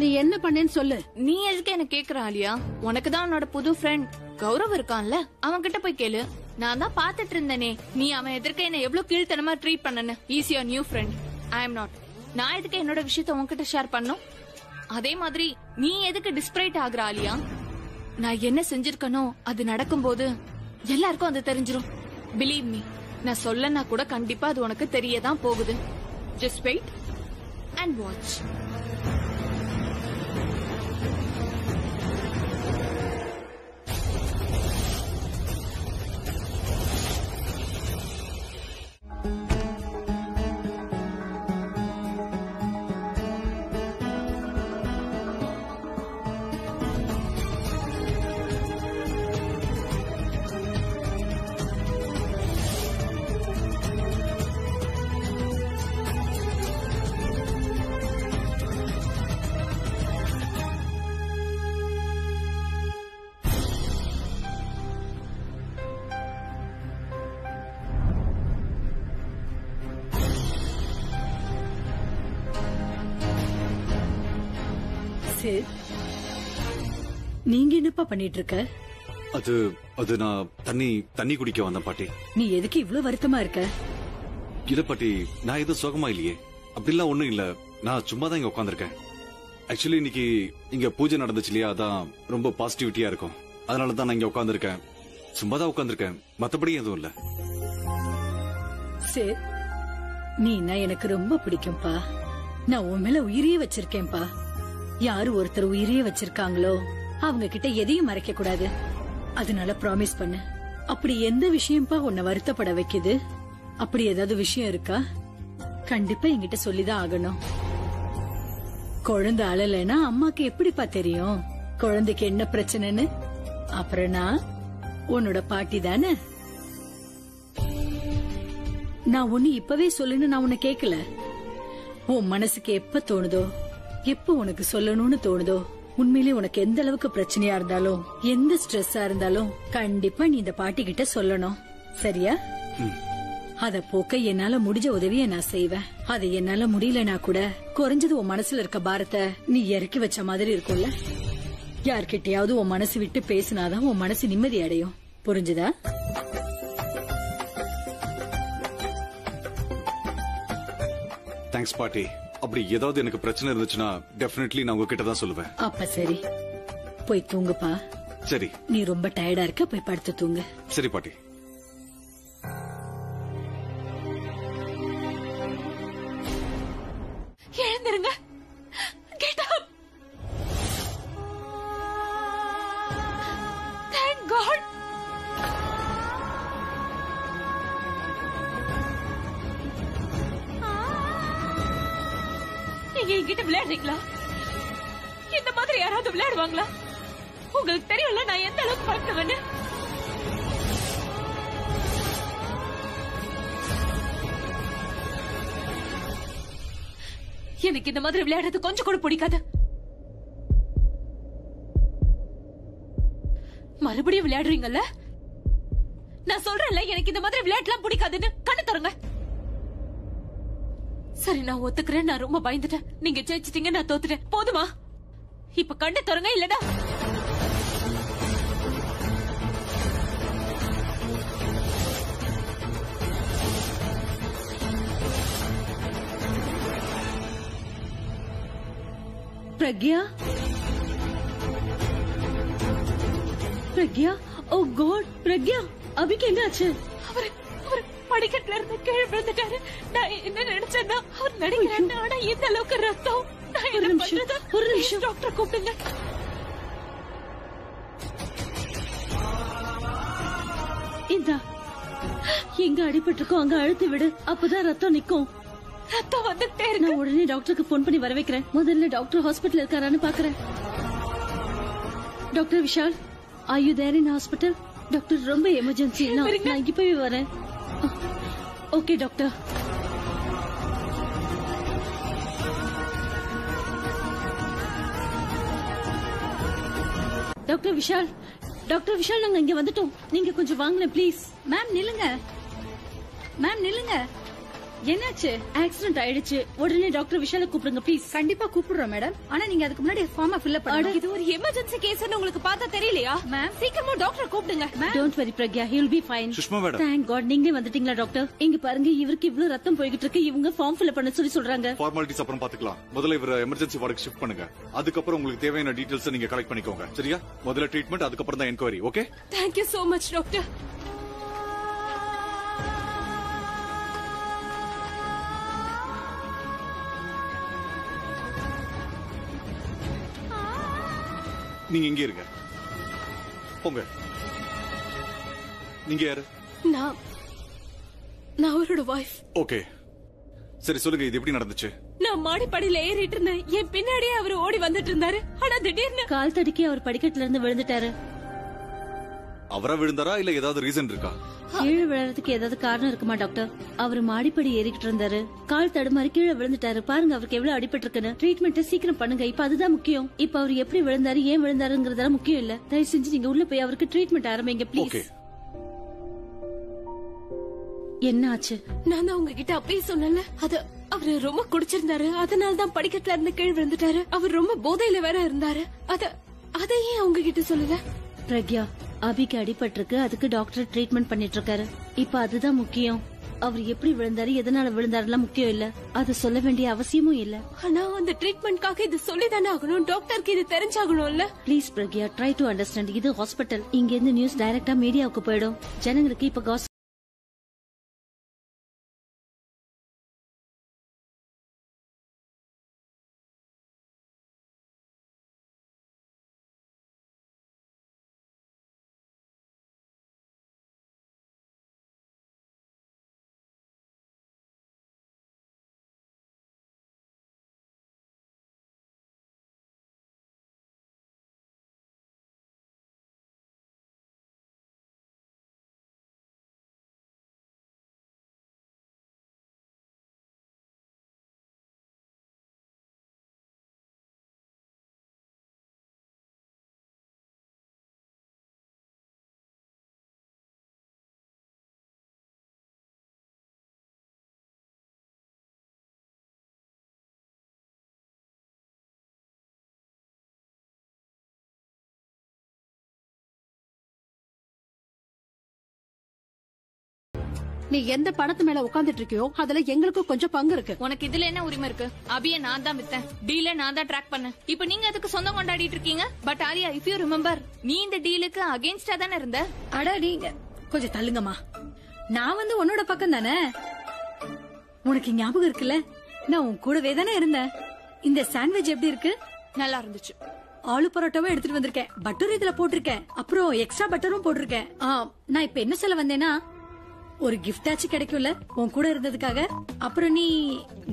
நீ என்ன பண்ணேன்னு சொல்லு. நீ எதுக்கு என்ன கேக்குற ஆலியா? உனக்குதான் உன்னோட புது ஃப்ரெண்ட் கௌரவ் இருக்கான்ல, அவன் கிட்ட போய் கேளு. நான் தான் பாத்துட்டு இருந்தேனே நீ அவன் எதிர்க்க என்ன எவ்வளவு கீழ்த்தனமா ட்ரீட் பண்ணனு. Easy your new friend, I am not. நான் எதுக்கு என்னோட விஷயத்த உன்கிட்ட ஷேர் பண்ணும்? அதே மாதிரி நீ எதுக்கு டிஸ்பிரைட் ஆகுற ஆலியா? நான் என்ன செஞ்சிருக்கனோ அது நடக்கும்போது எல்லாருக்கும் அது தெரிஞ்சிரும். பிலீவ் மீ, நான் சொல்லனா கூட கண்டிப்பா அது உனக்கு தெரியதான் போகுது. Just wait and watch. நீங்க என்னப்பா பண்ணிட்டு இருக்க? அது அது நான் தண்ணி குடிக்க வந்த பாட்டி. நீ எதுக்கு இவ்வளவு வருத்தமா இருக்க? இல்ல பாட்டி, நான் எதுவும் சோகமா இல்லையே. அப்படிலாம் ஒண்ணும் இல்ல. நான் சும்மா தான் இங்க உட்கார்ந்திருக்கேன். ஆக்சுவலி இன்னைக்கு இங்க பூஜை நடந்துச்சு இல்லையா, அதான் ரொம்ப பாசிட்டிவிட்டியா இருக்கும். அதனால தான் நான் இங்க உட்கார்ந்திருக்கேன். சும்மா தான் உட்கார்ந்திருக்கேன், மத்தபடி எதுவும் இல்ல. சரி, நீனா எனக்கு ரொம்ப பிடிக்கும்பா. நான் உன் மேல உயிரியே வச்சிருக்கேன்பா. யாரு ஒருத்தர் உயிரியே வச்சிருக்காங்களோ அவங்க கிட்ட எதையும் மறைக்க கூடாது. அதனால ப்ராமிஸ் பண்ணு. அப்படி எந்த விஷயம்பா உன்னை வருத்தப்பட வைக்குது? அப்படி ஏதாவது விஷயம் இருக்கா? கண்டிப்பா என்கிட்ட சொல்லிதான் ஆகணும். குழந்தை அழலைன்னா அம்மாக்கு எப்படிப்பா தெரியும் குழந்தைக்கு என்ன பிரச்சனைன்னு? அப்புறம் நான் உன்னோட பாட்டி தானே. நான் ஒன்னு இப்பவே சொல்லுன்னு நான் உன்னை கேக்கல. உன் மனசுக்கு எப்ப தோணுதோ, எப்ப உனக்கு சொல்லணும்னு தோணுதோ, உண்மையிலே உனக்கு எந்த அளவுக்கு பிரச்சனையா இருந்தாலும், எந்த ஸ்ட்ரெஸ்ஸா இருந்தாலும் கண்டிப்பா நீ இந்த பாட்டி கிட்ட சொல்லணும். சரியா? அத போக்க என்னால முடிஞ்ச உதவிய நான் செய்வேன். அது என்னால முடியலனா கூட குறைஞ்சது உன் மனசுல இருக்க பாரத்தை நீ இறக்கி வச்ச மாதிரி இருக்கும்ல. யார்கிட்டயாவது உன் மனசு விட்டு பேசினாதான் உன் மனசு நிம்மதி அடையும். புரிஞ்சுதா? தேங்க்ஸ் பாட்டி. அப்படி ஏதாவது எனக்கு பிரச்சனை இருந்துச்சுன்னா டெஃபினெட்லி நான் உங்ககிட்ட தான் சொல்லுவேன். அப்ப சரி, போய் தூங்குப்பா. சரி, நீ ரொம்ப டயர்டா இருக்க, போய் படுத்து தூங்கு. சரி பாட்டி. எழுந்திருங்க. Get up. Thank God. என்கிட்ட விளையாடுறீங்களா? இந்த மாதிரி யாராவது விளையாடுவாங்களா? உங்களுக்கு தெரியல நான் எந்த அளவுக்கு பழக்கவேன்னு. எனக்கு இந்த மாதிரி விளையாடுறது கொஞ்சம் கூட பிடிக்காது. மறுபடியும் விளையாடுறீங்கல்ல? நான் சொல்றேன்ல, எனக்கு இந்த மாதிரி விளையாட்டுலாம் பிடிக்காதுன்னு. கண்ணு தருங்க. சரி, நான் ஒத்துக்கிறேன். நான் ரொம்ப பயந்துட்டேன். நீங்க ஜெயிச்சிட்டீங்க, நான் தோத்துட்டேன். போதுமா? இப்ப கண்ணை திறங்க, இல்லடா பிரக்யா. Pragya, oh God. பிரக்யா, அபிக்கு என்ன ஆச்சு? அவரு படிக்கட்டுல இருந்து கீழே விழுந்துட்டாரு. நான் என்ன நினைச்சேன்னா அவர் நடிக்கிறேன், ஆனா இந்த அளவுக்கு ரத்தம். நான் என்ன பண்றது? ஒரு நிமிஷம், டாக்டர் கூப்பிடுங்க. இந்த எங்க அடிபட்டு இருக்கோம் அங்க அழுத்தி விடு, அப்பதான் ரத்தம் நிக்கும். ரத்தம் வந்துட்டே இருக்கு. நான் உடனே டாக்டருக்கு போன் பண்ணி வர வைக்கிறேன். முதல்ல டாக்டர் ஹாஸ்பிட்டல் இருக்காரான்னு பாக்குறேன். Doctor Vishal, are you there in hospital? Doctor ரொம்ப எமர்ஜென்சி, நான் இங்க போய் வரேன். Okay doctor. Doctor Vishal, doctor Vishal, நாங்க இங்க வந்துட்டோம். நீங்க கொஞ்சம் வாங்களேன் பிளீஸ். மேம் நில்லுங்க, மேம் நில்லுங்க. என்னாச்சு? ஆக்சிடென்ட் ஆயிடுச்சு. உடனே டாக்டர் விஷால கூப்பிடுங்க பிளீஸ். கண்டிப்பா கூப்பிடுறோம் மேடம். ஆனா நீங்க அதுக்கு முன்னாடி ஃபார்ம் ஃபில் அப் பண்ணுங்க. இது ஒரு எமர்ஜென்சி கேஸ்னு உங்களுக்கு பார்த்தா தெரியலையா? மேம் சீக்கிரமா டாக்டர் கூப்பிடுங்க. Don't worry Pragya, he will be fine. Sushma madam, thank God நீங்களே வந்துட்டீங்களா டாக்டர்? இங்க பாருங்க, இவருக்கு இவ்வளவு ரத்தம் போயிட்டு இருக்கு. இவங்க ஃபார்ம் ஃபில் அப் பண்ண சொல்லி சொல்றாங்க. ஃபார்மாலிட்டிஸ் அப்புறம் பாத்துக்கலாம். முதல்ல இவர எமர்ஜென்சி வார்டுக்கு ஷிஃப்ட் பண்ணுங்க. அதுக்கப்புறம் உங்களுக்கு தேவையான டீடைல்ஸ் நீங்க கலெக்ட் பண்ணிக்கோங்க. சரியா? முதல்ல ட்ரீட்மெண்ட், அதுக்கப்புறம் தான் enquiry. Okay? Thank you so much doctor. நீங்க இங்க இருங்க. போங்க. நீங்க யாரு? நான் அவரோட வைஃப். ஓகே. சரி சொல்லுங்க, இது எப்படி நடந்துச்சு? நான் மாடிப்படியில ஏறிட்டு இருந்தேன். என் பின்னாடியே அவர் ஓடி வந்துட்டு இருந்தாரு. ஆனா திடீர்னு கால் தடுக்கி அவர் படிக்கட்டுல இருந்து விழுந்துட்டாரு. அவரா விழுந்தாரா இல்ல ஏதாவது ரீசன் இருக்கா? கீழே விழுறதுக்கு ஏதாவது காரணம் இருக்குமா டாக்டர்? அவர் மாடிப்படி ஏறிக்கிட்டு இருந்தாரு, கால் தடுமாறி கீழே விழுந்துட்டாரு. பாருங்க அவருக்கு எவ்வளவு அடிபட்டு இருக்குன்னு. ட்ரீட்மெண்ட் சீக்கிரம் பண்ணுங்க, இப்ப அதுதான் முக்கியம். இப்ப அவர் எப்படி விழுந்தாரு, ஏன் விழுந்தாருங்கிறதெல்லாம் முக்கியம் இல்ல. தயவு செஞ்சு நீங்க உள்ள போய் அவருக்கு ட்ரீட்மெண்ட் ஆரம்பிங்க ப்ளீஸ். என்ன ஆச்சு? நான் தான் உங்ககிட்ட அப்பயே சொன்னேன், அது அவரு ரொம்ப குடிச்சிருந்தாரு, அதனாலதான் படிக்கட்டுல இருந்து கீழே விழுந்துட்டாரு. அவர் ரொம்ப போதையில வேற இருந்தாரு. அதையே உங்ககிட்ட சொல்லல பிரக்யா. அபிக்கு அடிபட்டிருக்கு, அதுக்கு டாக்டர் ட்ரீட்மெண்ட் பண்ணிட்டு இருக்காரு. இப்ப அதுதான் முக்கியம். அவர் எப்படி விழுந்தாரு, எதனால விழுந்தாரு முக்கியம் இல்ல. அது சொல்ல வேண்டிய அவசியமும் இல்ல. ஆனா அந்த ட்ரீட்மெண்ட்காக இது சொல்லிதானே ஆகணும். டாக்டருக்கு இது தெரிஞ்சாகணும்ல. Please Pragya, try to understand. இது ஹாஸ்பிட்டல். இங்க இருந்து நியூஸ் டைரக்டா மீடியாவுக்கு போயிடும். ஜனங்களுக்கு இப்ப காசு நீ எந்த பணத்து மேல உட்கார்ந்துட்டு இருக்கியோ அதுல எங்களுக்கும் கொஞ்சம் பங்கு இருக்கு. உனக்கு இதுல என்ன உரிமை இருக்கு? அபிய நான் தான் வித்தேன், டீல நான் தான் ட்ராக் பண்ணேன். இப்ப நீங்க அதுக்கு சொந்தம் கொண்டாடிட்டு இருக்கீங்க. But Arya, if you remember, நீ இந்த டீலுக்கு அகைன்ஸ்டா தானே இருந்த. அட நீங்க கொஞ்சம் தள்ளுங்கம்மா, நான் வந்து உன்னோட பக்கம் தானே. உனக்கு ஞாபகம் இருக்குல்ல, நான் உன் கூடவே தானே இருந்தேன். இந்த சாண்ட்விச் எப்படி இருக்கு? நல்லா இருந்துச்சு. ஆளு பரோட்டாவும் எடுத்துட்டு வந்திருக்கேன், பட்டர் இதுல போட்டிருக்கேன், அப்புறம் எக்ஸ்ட்ரா பட்டரும் போட்டிருக்கேன். நான் இப்ப என்ன சொல்ல வந்தேன்னா, ஒரு கிஃப்டாச்சு கிடைக்கும்ல உன் கூட இருந்ததுக்காக. அப்புறம் நீ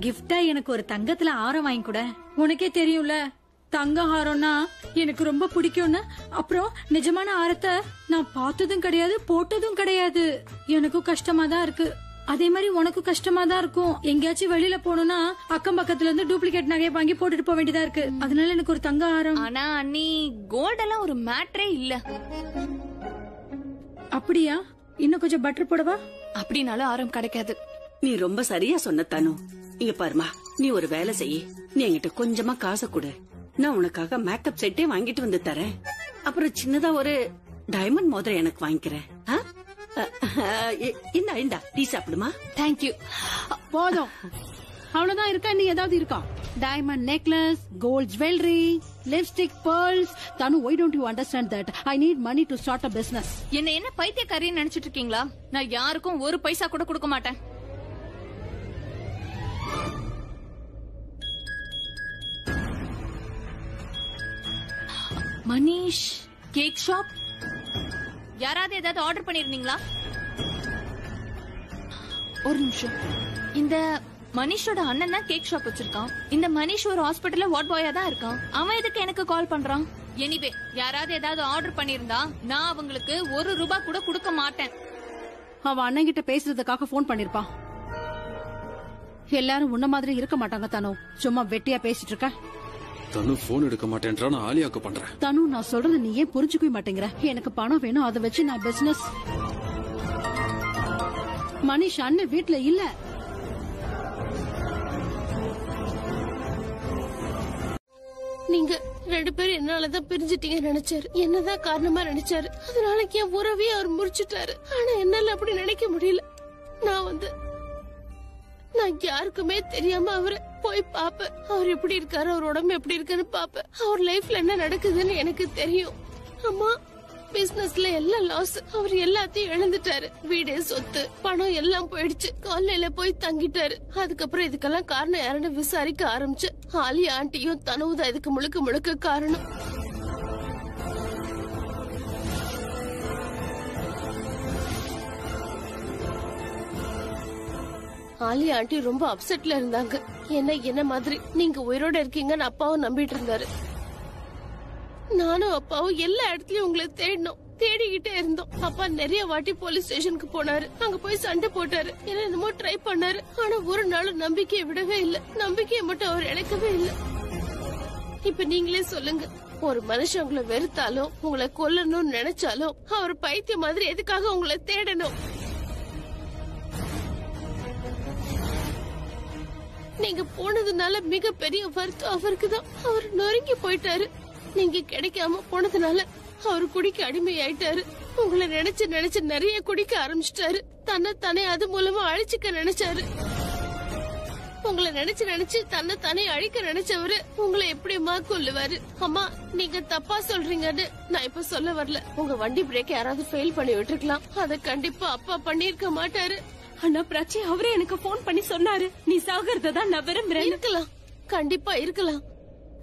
கிஃப்டா எனக்கு ஒரு தங்கத்துல ஆரம் வாங்கி கூட. உனக்கே தெரியும்ல தங்க ஆரம்னா எனக்கு ரொம்ப பிடிக்கும்னு. அப்புறம் நிஜமான ஆரத்தை நான் பார்த்ததும் கிடையாது, போட்டதும் கிடையாது. எனக்கும் கஷ்டமா தான் இருக்கு, அதே மாதிரி உனக்கும் கஷ்டமா தான் இருக்கும். எங்கேயாச்சும் வெளியில போனோம்னா அக்கம் பக்கத்துல இருந்து டூப்ளிகேட் நகையை வாங்கி போட்டுட்டு போக வேண்டியதா இருக்கு. அதனால எனக்கு ஒரு தங்க ஆரம். ஆனா அண்ணி, கோல்டெல்லாம் ஒரு மேட்டரே இல்ல. அப்படியா? இன்னும் கொஞ்சம் பட்டர் போடவா? அப்படின்னாலும் ஆரம் கிடைக்காது. நீ ரொம்ப சரியா சொன்ன தானு. இங்க பாருமா, நீ ஒரு வேலை செய்யி, நீ என்கிட்ட கொஞ்சமா காசை கொடு, நான் உனக்காக மேக்கப் செட்டே வாங்கிட்டு வந்து தரேன். அப்புறம் சின்னதா ஒரு டைமண்ட் மோதிரம் எனக்கு வாங்கிக்கிறேன். இந்தா இந்தா, டீ சாப்பிடுமா? தேங்க்யூ. போதும், அவ்வளவுதான் இருக்கா? நீ ஏதாவது இருக்கா? Diamond necklace, gold jewellery, lipstick, pearls. Tanu, why don't you understand that? I need money to start a business. என்ன என்ன பைத்தியக்காரி நினைச்சிட்டு இருக்கீங்களா? நான் யாருக்கும் ஒரு பைசா கூட கொடுக்க மாட்டேன். மனிஷ் கேக் ஷாப், யாராவது ஏதாவது ஆர்டர் பண்ணிருந்தீங்களா? ஒரு நிமிஷம், இந்த மனிஷோட அண்ணன் தான் கேக் ஷாப் வச்சிருக்கான். இந்த மனிஷ் ஒரு ஹாஸ்பிட்டல்ல வார்ட் பாயா தான் இருக்கான். அவன் எதுக்கு எனக்கு கால் பண்றான்? எனிவே, யாராவது ஏதாவது ஆர்டர் பண்ணிருந்தா நான் அவங்களுக்கு ஒரு ரூபாய் கூட கொடுக்க மாட்டேன். அவன் அண்ணன் கிட்ட பேசுறதுக்காக போன் பண்ணிருப்பான். எல்லாரும் உன்ன மாதிரி இருக்க மாட்டாங்க தானு, சும்மா வெட்டியா பேசிட்டு இருக்க. தனு போன் எடுக்க மாட்டேன்றா, நான் ஆலியாக்கு பண்றேன். தனு, நான் சொல்றது நீ ஏன் புரிஞ்சுக்கவே மாட்டேங்கிற? எனக்கு பணம் வேணும், அதை வச்சு நான் பிசினஸ். மனிஷ் அண்ணன் வீட்டுல இல்ல. நீங்க ரெண்டு பேரும் என்னாலதான் பிரிஞ்சிட்டீங்க நினைச்சாரு, என்னதான் காரணமா நினைச்சாரு. அதனால என் உறவே அவர் முடிச்சுட்டாரு. ஆனா என்னால அப்படி நினைக்க முடியல. நான் யாருக்குமே தெரியாம அவரை போய் பாப்பேன். அவர் எப்படி இருக்காரு, அவர் உடம்பு எப்படி இருக்குன்னு பாப்பேன். அவர் லைஃப்ல என்ன நடக்குதுன்னு எனக்கு தெரியும். ஆமா, பிசினஸ்ல எல்லாம் லாஸ். அவர் எல்லாத்தையும் இழந்துட்டாரு. வீடு, சொத்து, பணம் எல்லாம் போயிடுச்சு. காலையில போய் தங்கிட்டாரு. அதுக்கப்புறம் இதுக்கெல்லாம் காரணம் யாருன்னு விசாரிக்க ஆரம்பிச்சு, ஆலி ஆண்டியும் தனவுதான் இதுக்கு முழுக்க முழுக்க காரணம். ஆலி ஆண்டி ரொம்ப அப்செட்ல இருந்தாங்க. என்ன என்ன மாதிரி நீங்க உயிரோட இருக்கீங்கன்னு அப்பாவும் நம்பிட்டு இருந்தாரு. நானும் அப்பாவும் எல்லா இடத்துலயும் உங்களை தேடணும், தேடிக்கிட்டே இருந்தோம். அப்பா நிறைய வாட்டி போலீஸ் ஸ்டேஷனுக்கு போனாரு, அங்க போய் சண்டை போட்டாரு, என்னென்னமோ ட்ரை பண்ணாரு. ஆனா ஒரு நாளும் நம்பிக்கையை விடவே இல்ல, நம்பிக்கையை மட்டும் அவர் இழக்கவே இல்ல. இப்ப நீங்களே சொல்லுங்க, ஒரு மனுஷன் உங்களை வெறுத்தாலோ உங்களை கொல்லணும்னு நினைச்சாலோ அவர் பைத்திய மாதிரி எதுக்காக உங்களை தேடணும்? நீங்க போனதுனால மிகப்பெரிய வருத்தம் அவருக்குதான். அவர் நொறுங்கி போயிட்டாரு. நீங்க கிடைக்காம போனதுனால அவரு குடிக்க அடிமையாயிட்டாரு. உங்களை நினைச்சு நினைச்சு நிறைய குடிக்க ஆரம்பிச்சிட்டாரு. தன்னைத்தானே அது மூலமா அழிச்சுக்க நினைச்சாரு. உங்களை நினைச்சு நினைச்சு தன்னைத்தானே அழிக்க நினைச்சவரு உங்களை எப்படிமா கொல்லுவாரு? அம்மா நீங்க தப்பா சொல்றீங்கன்னு நான் இப்ப சொல்ல வரல. உங்க வண்டி பிரேக் யாராவது ஃபெயில் பண்ணி விட்டுருக்கலாம், அத கண்டிப்பா அப்பா பண்ணிருக்க மாட்டாரு. ஆனா பிரச்சனை அவரே எனக்கு போன் பண்ணி சொன்னாரு, நீ சாகிறதான் நான் விரும்புறேன். இருக்கலாம், கண்டிப்பா இருக்கலாம்.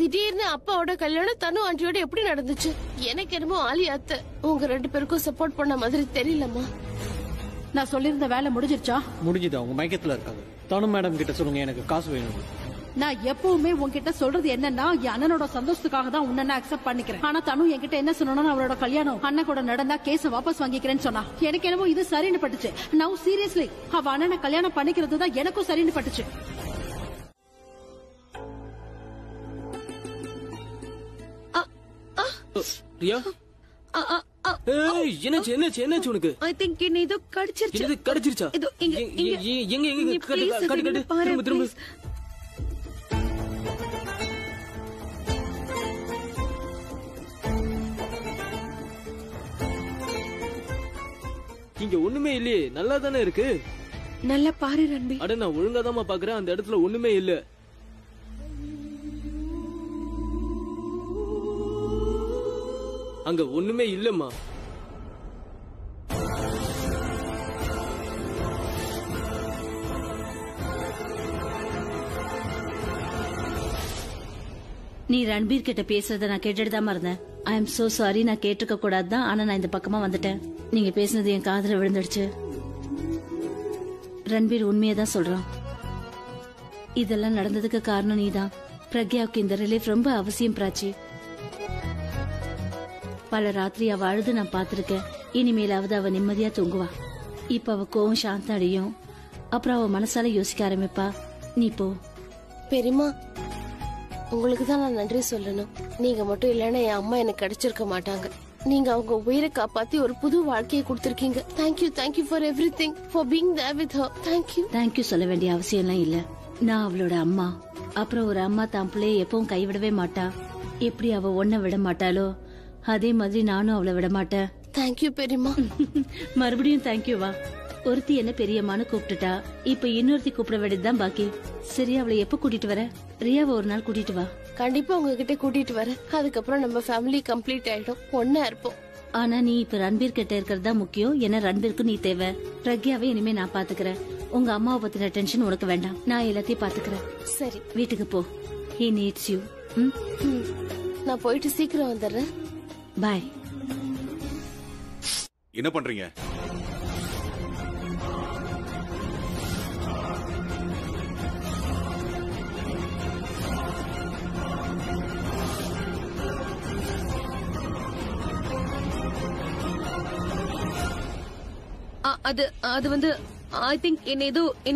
திடீர்னு அப்பாவோட கல்யாணம் தனு ஆண்டியோட எப்படி நடந்துச்சு? எனக்கு என்னமோ ஆலி அத்தை உங்க ரெண்டு பேருக்கும் சப்போர்ட் பண்ண மாதிரி தெரியலமா. நான் சொல்லிருந்த வேலை முடிஞ்சிருச்சா? முடிஞ்சதா? உங்க மயக்கத்துல இருக்காங்க. தனு மேடம் கிட்ட சொல்லுங்க எனக்கு காசு வேணும். நான் எப்பவுமே உங்ககிட்ட சொல்றது என்னன்னா, என் அண்ணனோட சந்தோஷத்துக்காக தான் உன்னை நான் அக்செப்ட் பண்ணிக்கிறேன். ஆனா தனு என்கிட்ட என்ன சொன்னா, அவரோட கல்யாணம் அண்ணன் கூட நடந்தா கேஸ் வாபஸ் வாங்கிக்கிறேன்னு சொன்னா. எனக்கு என்னமோ இது சரின்னு பட்டுச்சு. நான் சீரியஸ்லி அவ அண்ணனை கல்யாணம் பண்ணிக்கிறது தான் எனக்கும் சரின்னு பட்டுச்சு. இங்க ஒண்ணுமே இல்லையே, நல்லா தானே இருக்கு? நல்லா பாரு ரன்பி. அட நான் ஒழுங்காதான் பாக்குறேன், அந்த இடத்துல ஒண்ணுமே இல்ல. அங்க ஒண்ணுமே இல்லம்மா. நீ ரன்பீர் கிட்ட பேசுறத நான் கேட்டுட்டுதான் இருந்தேன். ஐ எம் சோ சாரி, நான் கேட்டுக்க கூடாதுதான், ஆனா நான் இந்த பக்கமா வந்துட்டேன். நீங்க பேசுனது என் காதுல விழுந்துடுச்சு. ரன்பீர் உண்மையதான் சொல்றான். இதெல்லாம் நடந்ததுக்கு காரணம் நீதான். பிரக்யாவுக்கு இந்த ரிலீஃப் ரொம்ப அவசியம் பிராச்சி. பல ராத்திரி அவ அழுது நான் பாத்திருக்கேன். இனிமேலாவது அவ நிம்மதியா தூங்குவா. இப்ப அவ கோவம் சாந்த அடையும், அப்புறம் அவ மனசால யோசிக்க ஆரம்பிப்பா. நீ போ. பெரியமா உங்களுக்குதான் நான் நன்றி சொல்லணும். நீங்க மட்டும் இல்லன்னா என் அம்மா எனக்கு கிடைச்சிருக்க மாட்டாங்க. நீங்க அவங்க உயிரை காப்பாத்தி ஒரு புது வாழ்க்கையை கொடுத்திருக்கீங்க. Thank you, thank you for everything, for being there with her. Thank you. Thank you சொல்ல வேண்டிய அவசியம் எல்லாம் இல்ல. நான் அவளோட அம்மா. அப்புறம் ஒரு அம்மா தான் பிள்ளையை எப்பவும் கைவிடவே மாட்டா. எப்படி அவ ஒன்ன விட மாட்டாளோ அதே மாதிரி நானும் அவளை விட மாட்டேன். தேங்க்யூ பெரியம்மா. மறுபடியும் தேங்க்யூவா. ஒருத்தி என்ன பெரியம்மான்னு கூப்பிட்டுட்டா, இப்ப இன்னொருத்தி கூப்பிட வேண்டியதுதான் பாக்கி. சரி அவளை எப்ப கூட்டிட்டு வர? ரியாவை ஒரு நாள் கூட்டிட்டு வா. கண்டிப்பா உங்ககிட்ட கூட்டிட்டு வர. அதுக்கப்புறம் நம்ம ஃபேமிலி கம்ப்ளீட் ஆயிடும், ஒன்னா இருப்போம். ஆனா நீ இப்ப ரன்பீர் கிட்ட இருக்கிறது தான் முக்கியம். ஏன்னா ரன்பீருக்கு நீ தேவை. பிரக்யாவை இனிமே நான் பாத்துக்கிறேன். உங்க அம்மாவை பத்தின டென்ஷன் உனக்கு வேண்டாம், நான் எல்லாத்தையும் பாத்துக்கிறேன். சரி வீட்டுக்கு போ. He needs you. நான் போயிட்டு சீக்கிரம் வந்துடுறேன். பாய். என்ன பண்றீங்க? அது வந்து ஐ திங்க் என்ன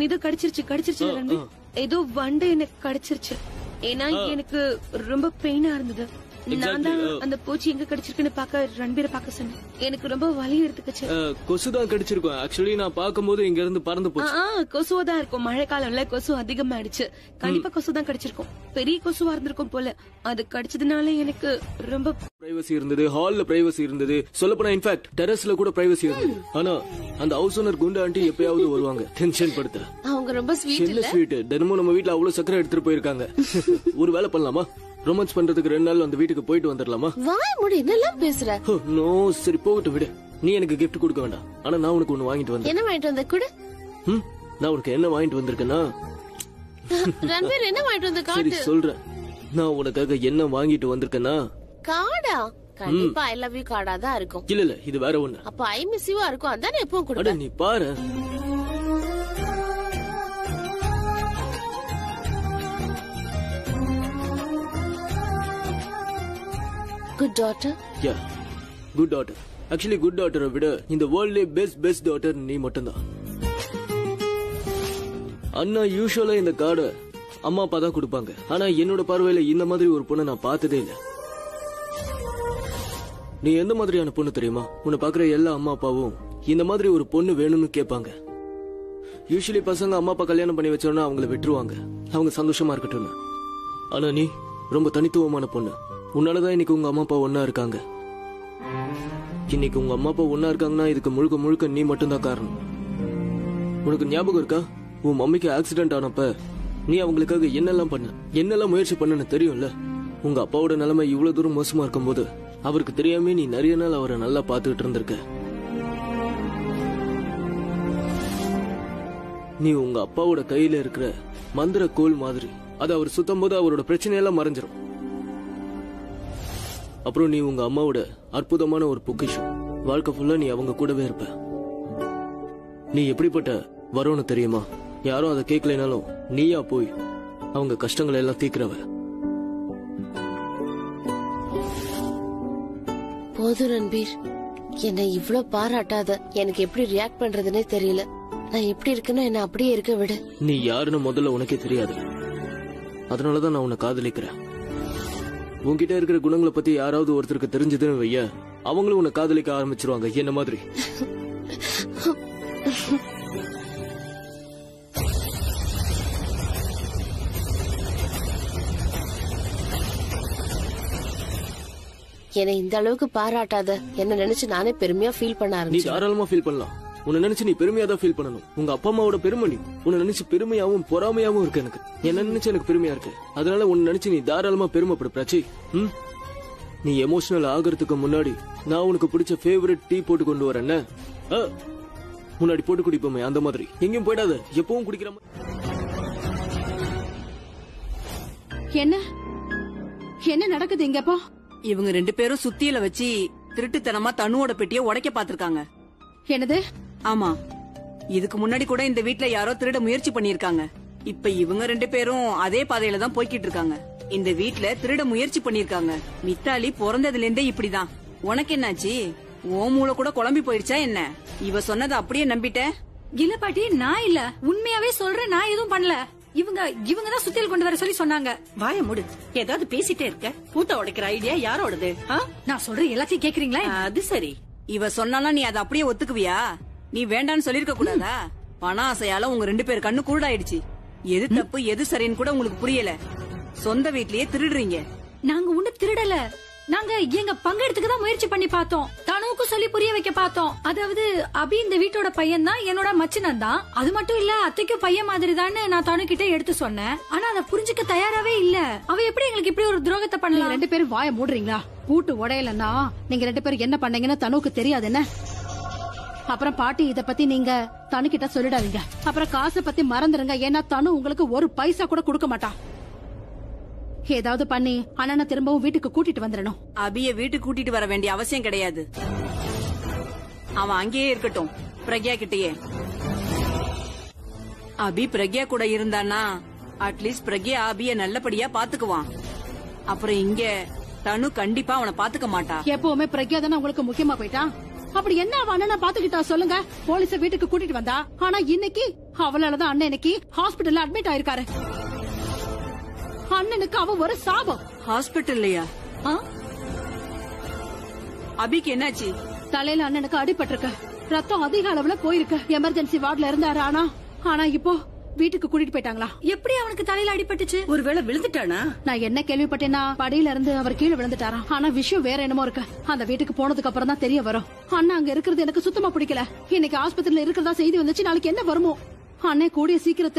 ஏதோ கடிச்சிருச்சு. ஏதோ வண்டை எனக்கு கடிச்சிருச்சு. ஏன்னா எனக்கு ரொம்ப பெயினா இருந்தது. Exactly. And the pochi enga kadichirukku paaka Ranbira paaka sonna. Enakku romba vali edukuchu. Kosu da kadichirukku. Actually na paakumbodhu inga irundhu parandu pochu. Kosu da irukku. Mazhai kaalamla kosu adhigam aichu. Kandipa kosu da kadichirukku. Periya kosu varndirukkum pole. Adu kadichadunala enakku romba privacy irundhudu. Hall la privacy irundhudu. Sollapona in fact terrace la kuda privacy irundhudu. Ana and house owner gunda aunty eppayavudhu varuvaanga. Tension padutha. Avanga romba sweet illa. Sweet. Denmo nama veetla avlo sakra eduthu poirukanga. Oru vela pannalama? Romance பண்றதுக்கு ரெண்டு நாள் அந்த வீட்டுக்கு போய்ட்டு வந்தறலாமா? வாய் மூடி என்னலாம் பேசுற? நோ சரி போட்டு விடு. நீ எனக்கு gift கொடுக்க வேண்டாம். ஆனா நான் உனக்கு ஒன்னு வாங்கிட்டு வந்தேன். என்ன வாங்கிட்டு வந்த குடு? ம் நான் உனக்கு என்ன வாங்கிட்டு வந்திருக்கேனா? ரன்வீர் என்ன வாங்கிட்டு வந்த கார்டு? சரி சொல்றேன். நான் உனக்காக என்ன வாங்கிட்டு வந்திருக்கேனா? கார்டா? கண்டிப்பா I love you கார்டா தான் இருக்கும். இல்ல இல்ல இது வேற ஒண்ணு. அப்ப I miss you இருக்கும். அதானே எப்பவும் குடு. அட நீ பாரு. Good daughter? Yeah, good daughter. Actually, good daughter vida in the world best daughter nee mottanda. Anna usually in the card amma appa da kudupanga. Ana ennoda parvaila indha madri oru ponna na paathade illa. Nee endha madriyana ponnu theriyuma? Unna paakra ella amma appavum indha madri oru ponnu venumnu kepanga. Usually pasanga amma appa kalyanam panni vechona avangala vitruvaanga. Avanga sandoshama irukattum. Ana nee romba thanithuvamana ponna. உன்னால தான் இன்னைக்கு உங்க அம்மா அப்பா ஒண்ணா இருக்காங்க. இன்னைக்கு உங்க அம்மா அப்பா ஒண்ணா இருக்காங்கன்னா இதுக்கு முழுக்க நீ மட்டும் தான் காரணம். உனக்கு ஞாபகம் இருக்கா? உன் மம்மிக்கு ஆக்சிடென்ட் ஆனப்ப நீ அவங்களுக்காக என்னெல்லாம் பண்ண? என்னெல்லாம் முயற்சி பண்ணன்னு தெரியும்ல? உங்க அப்பாவோட நிலைமை இவ்வளவு தூரம் மோசமா இருக்கும்போது அவருக்கு தெரியாம நீ நிறைய நாள் அவரை நல்லா பார்த்துட்டு இருந்திருக்க. நீ உங்க அப்பாவோட கையில இருக்கிற மந்திர கோல் மாதிரி. அது அவர் சுத்தம்போது அவரோட பிரச்சனையெல்லாம் மறைஞ்சிரும். அப்புறம் நீ உங்க அம்மாவோட அற்புதமான ஒரு பொக்கிஷம். வாழ்க்கை ஃபுல்லா நீ அவங்க கூடவே இருப்ப. நீ எப்படிப்பட்ட வரோன்னு தெரியுமா? யாரும் அதை கேட்கலைனாலும் நீயா போய் அவங்க கஷ்டங்களை எல்லாம் தீர்க்கிறவ. போது ரன்பீர், என்னை இவ்ளோ பாராட்டாத. எனக்கு எப்படி ரியாக்ட் பண்றதுன்னே தெரியல. நான் எப்படி இருக்கேனோ என்ன அப்படியே இருக்க விடு. நீ யாருன்னு முதல்ல உனக்கே தெரியாது. அதனாலதான் நான் உன்னை காதலிக்கிறேன். உங்ககிட்ட இருக்கிற குணங்களை பத்தி யாராவது ஒருத்தருக்கு தெரிஞ்சதுன்னு வையா, அவங்களும் உன்னை காதலிக்க ஆரம்பிச்சிருவாங்க. என்ன மாதிரி என்னை இந்த அளவுக்கு பாராட்டாத. என்ன நினைச்சு நானே பெருமையா ஃபீல் பண்ண ஆரம்பிச்சேன். நீ தாராளமா ஃபீல் பண்ணலாம். உன்னை நினைச்சு நீ பெருமையா தான் ஃபீல் பண்ணணும். உங்க அப்பா அம்மாவோட பெருமை நீ. உன்னை நினைச்சு பெருமையாவும் பொறாமையாவும் இருக்கு எனக்கு. என்ன நினைச்சு எனக்கு பெருமையா இருக்கு. அதனால உன்னை நினைச்சு நீ தாராளமா பெருமைப்படு பிரச்சி. நீ எமோஷனல் ஆகிறதுக்கு முன்னாடி நான் உனக்கு பிடிச்ச ஃபேவரட் டீ போட்டு கொண்டு வரேன். முன்னாடி போட்டு குடிப்போமே அந்த மாதிரி. எங்கேயும் போயிடாத. எப்பவும் குடிக்கிற மாதிரி. என்ன என்ன நடக்குது இங்கப்பா? இவங்க ரெண்டு பேரும் சுத்தியில வச்சு திருட்டுத்தனமா தனுவோட பெட்டியை உடைக்க பாத்திருக்காங்க. என்னது? ஆமா, இதுக்கு முன்னாடி கூட இந்த வீட்ல யாரோ திருட முயற்சி பண்ணிருக்காங்க. இப்ப இவங்க ரெண்டு பேரும் அதே பாதையில தான் போய்கிட்டு இருக்காங்க. இந்த வீட்ல திருட முயற்சி பண்ணிருக்காங்க. மித்தாலி பிறந்ததுல இருந்தே இப்படிதான். உனக்கு என்னாச்சு? ஓ மூளை கூட குழம்பி போயிடுச்சா என்ன? இவ சொன்னதை அப்படியே நம்பிட்ட? இல்ல பாட்டி, நான் இல்ல, உண்மையாவே சொல்றேன், நான் எதுவும் பண்ணல. இவங்க தான் சுத்தியல் கொண்டு வர சொல்லி சொன்னாங்க. வாய மூடு, ஏதாவது பேசிட்டே இருக்க. பூத்த உடைக்கிற ஐடியா யாரோடது? நான் சொல்றேன் எல்லாத்தையும் கேக்குறீங்களா? அது சரி, இவ சொன்னாலும் நீ அதை அப்படியே ஒத்துக்குவியா? நீ வேண்டான்னு சொல்லிருக்க கூடாதா? பண ஆசையால உங்க ரெண்டு பேர் கண்ணு குருடாயிடுச்சு. எது தப்பு எது சரின்னு கூட உங்களுக்கு புரியல. சொந்த வீட்லயே திருடுறீங்க. நாங்க ஒண்ணு திருடல. நாங்க எங்க பங்கெடுத்துக்கு தான் முயற்சி பண்ணி பார்த்தோம். தனுவுக்கு சொல்லி புரிய வைக்க பார்த்தோம். அதாவது அபி இந்த வீட்டோட பையன் தான், என்னோட மச்சினன் தான். அது மட்டும் இல்ல, அத்தைக்கு பையன் மாதிரி தான்னு நான் தனு கிட்ட எடுத்து சொன்னேன். ஆனா அதை புரிஞ்சுக்க தயாராவே இல்ல. அவ எப்படி எங்களுக்கு இப்படி ஒரு துரோகத்தை பண்ணலாம்? ரெண்டு பேரும் வாய மூடுறீங்களா? கூட்டு உடையலன்னா நீங்க ரெண்டு பேரும் என்ன பண்ணீங்கன்னு தனுவுக்கு தெரியாது என்ன? அப்புறம் பாட்டி இத பத்தி நீங்க தனு கிட்ட சொல்லிடாதீங்க. அப்புறம் காசை பத்தி மறந்துருங்க. ஏன்னா தனு உங்களுக்கு ஒரு பைசா கூட கொடுக்க மாட்டான். ஏதாவது பண்ணி அண்ணனை திரும்பவும் வீட்டுக்கு கூட்டிட்டு வந்துடணும். அபிய வீட்டுக்கு கூட்டிட்டு வர வேண்டிய அவசியம் கிடையாது. அவன் அங்கேயே இருக்கட்டும், பிரக்யா கிட்டயே. அபி பிரக்யா கூட இருந்தானா அட்லீஸ்ட் பிரக்யா அபிய நல்லபடியா பாத்துக்குவான். அப்புறம் இங்க தனு கண்டிப்பா அவனை பாத்துக்க மாட்டா. எப்பவுமே பிரக்யா தானே உங்களுக்கு முக்கியமா போயிட்டான். அப்படி என்ன அவ அண்ணனை பாத்துக்கிட்டா சொல்லுங்க? போலீஸ வீட்டுக்கு கூட்டிட்டு வந்தா. ஆனா இன்னைக்கு அவளாலதான் அண்ணன் இன்னைக்கு ஹாஸ்பிட்டல்ல அட்மிட் ஆயிருக்காரு. அண்ணனுக்கு அவ ஒரு சாபம். ஹாஸ்பிட்டல்லையா? அபிக்கு என்னாச்சு? தலையில அண்ணனுக்கு அடிபட்டிருக்க, ரத்தம் அதிக அளவுல போயிருக்க. எமர்ஜென்சி வார்டுல இருந்தாரு. ஆனா இப்போ வீட்டுக்கு கூட்டிட்டு போயிட்டாங்களா? எப்படி அவனுக்கு தலையில அடிபட்டுச்சு? ஒருவேளை விழுந்துட்டானா? நான் என்ன கேள்விப்பட்டேன்னா, படியில இருந்து அவர் கீழே விழுந்துட்டாரா. ஆனா விஷயம் வேற என்னமோ இருக்கு. அந்த வீட்டுக்கு போனதுக்கு அப்புறம் தான் தெரிய வரும். அண்ணா அங்க இருக்கிறது எனக்கு சுத்தமா பிடிக்கல. இன்னைக்கு ஆஸ்பத்திரியில இருக்கிறதா செய்தி வந்துச்சு. நாளைக்கு என்ன வருமோ? அண்ணே கூடிய சீக்கிரத்துல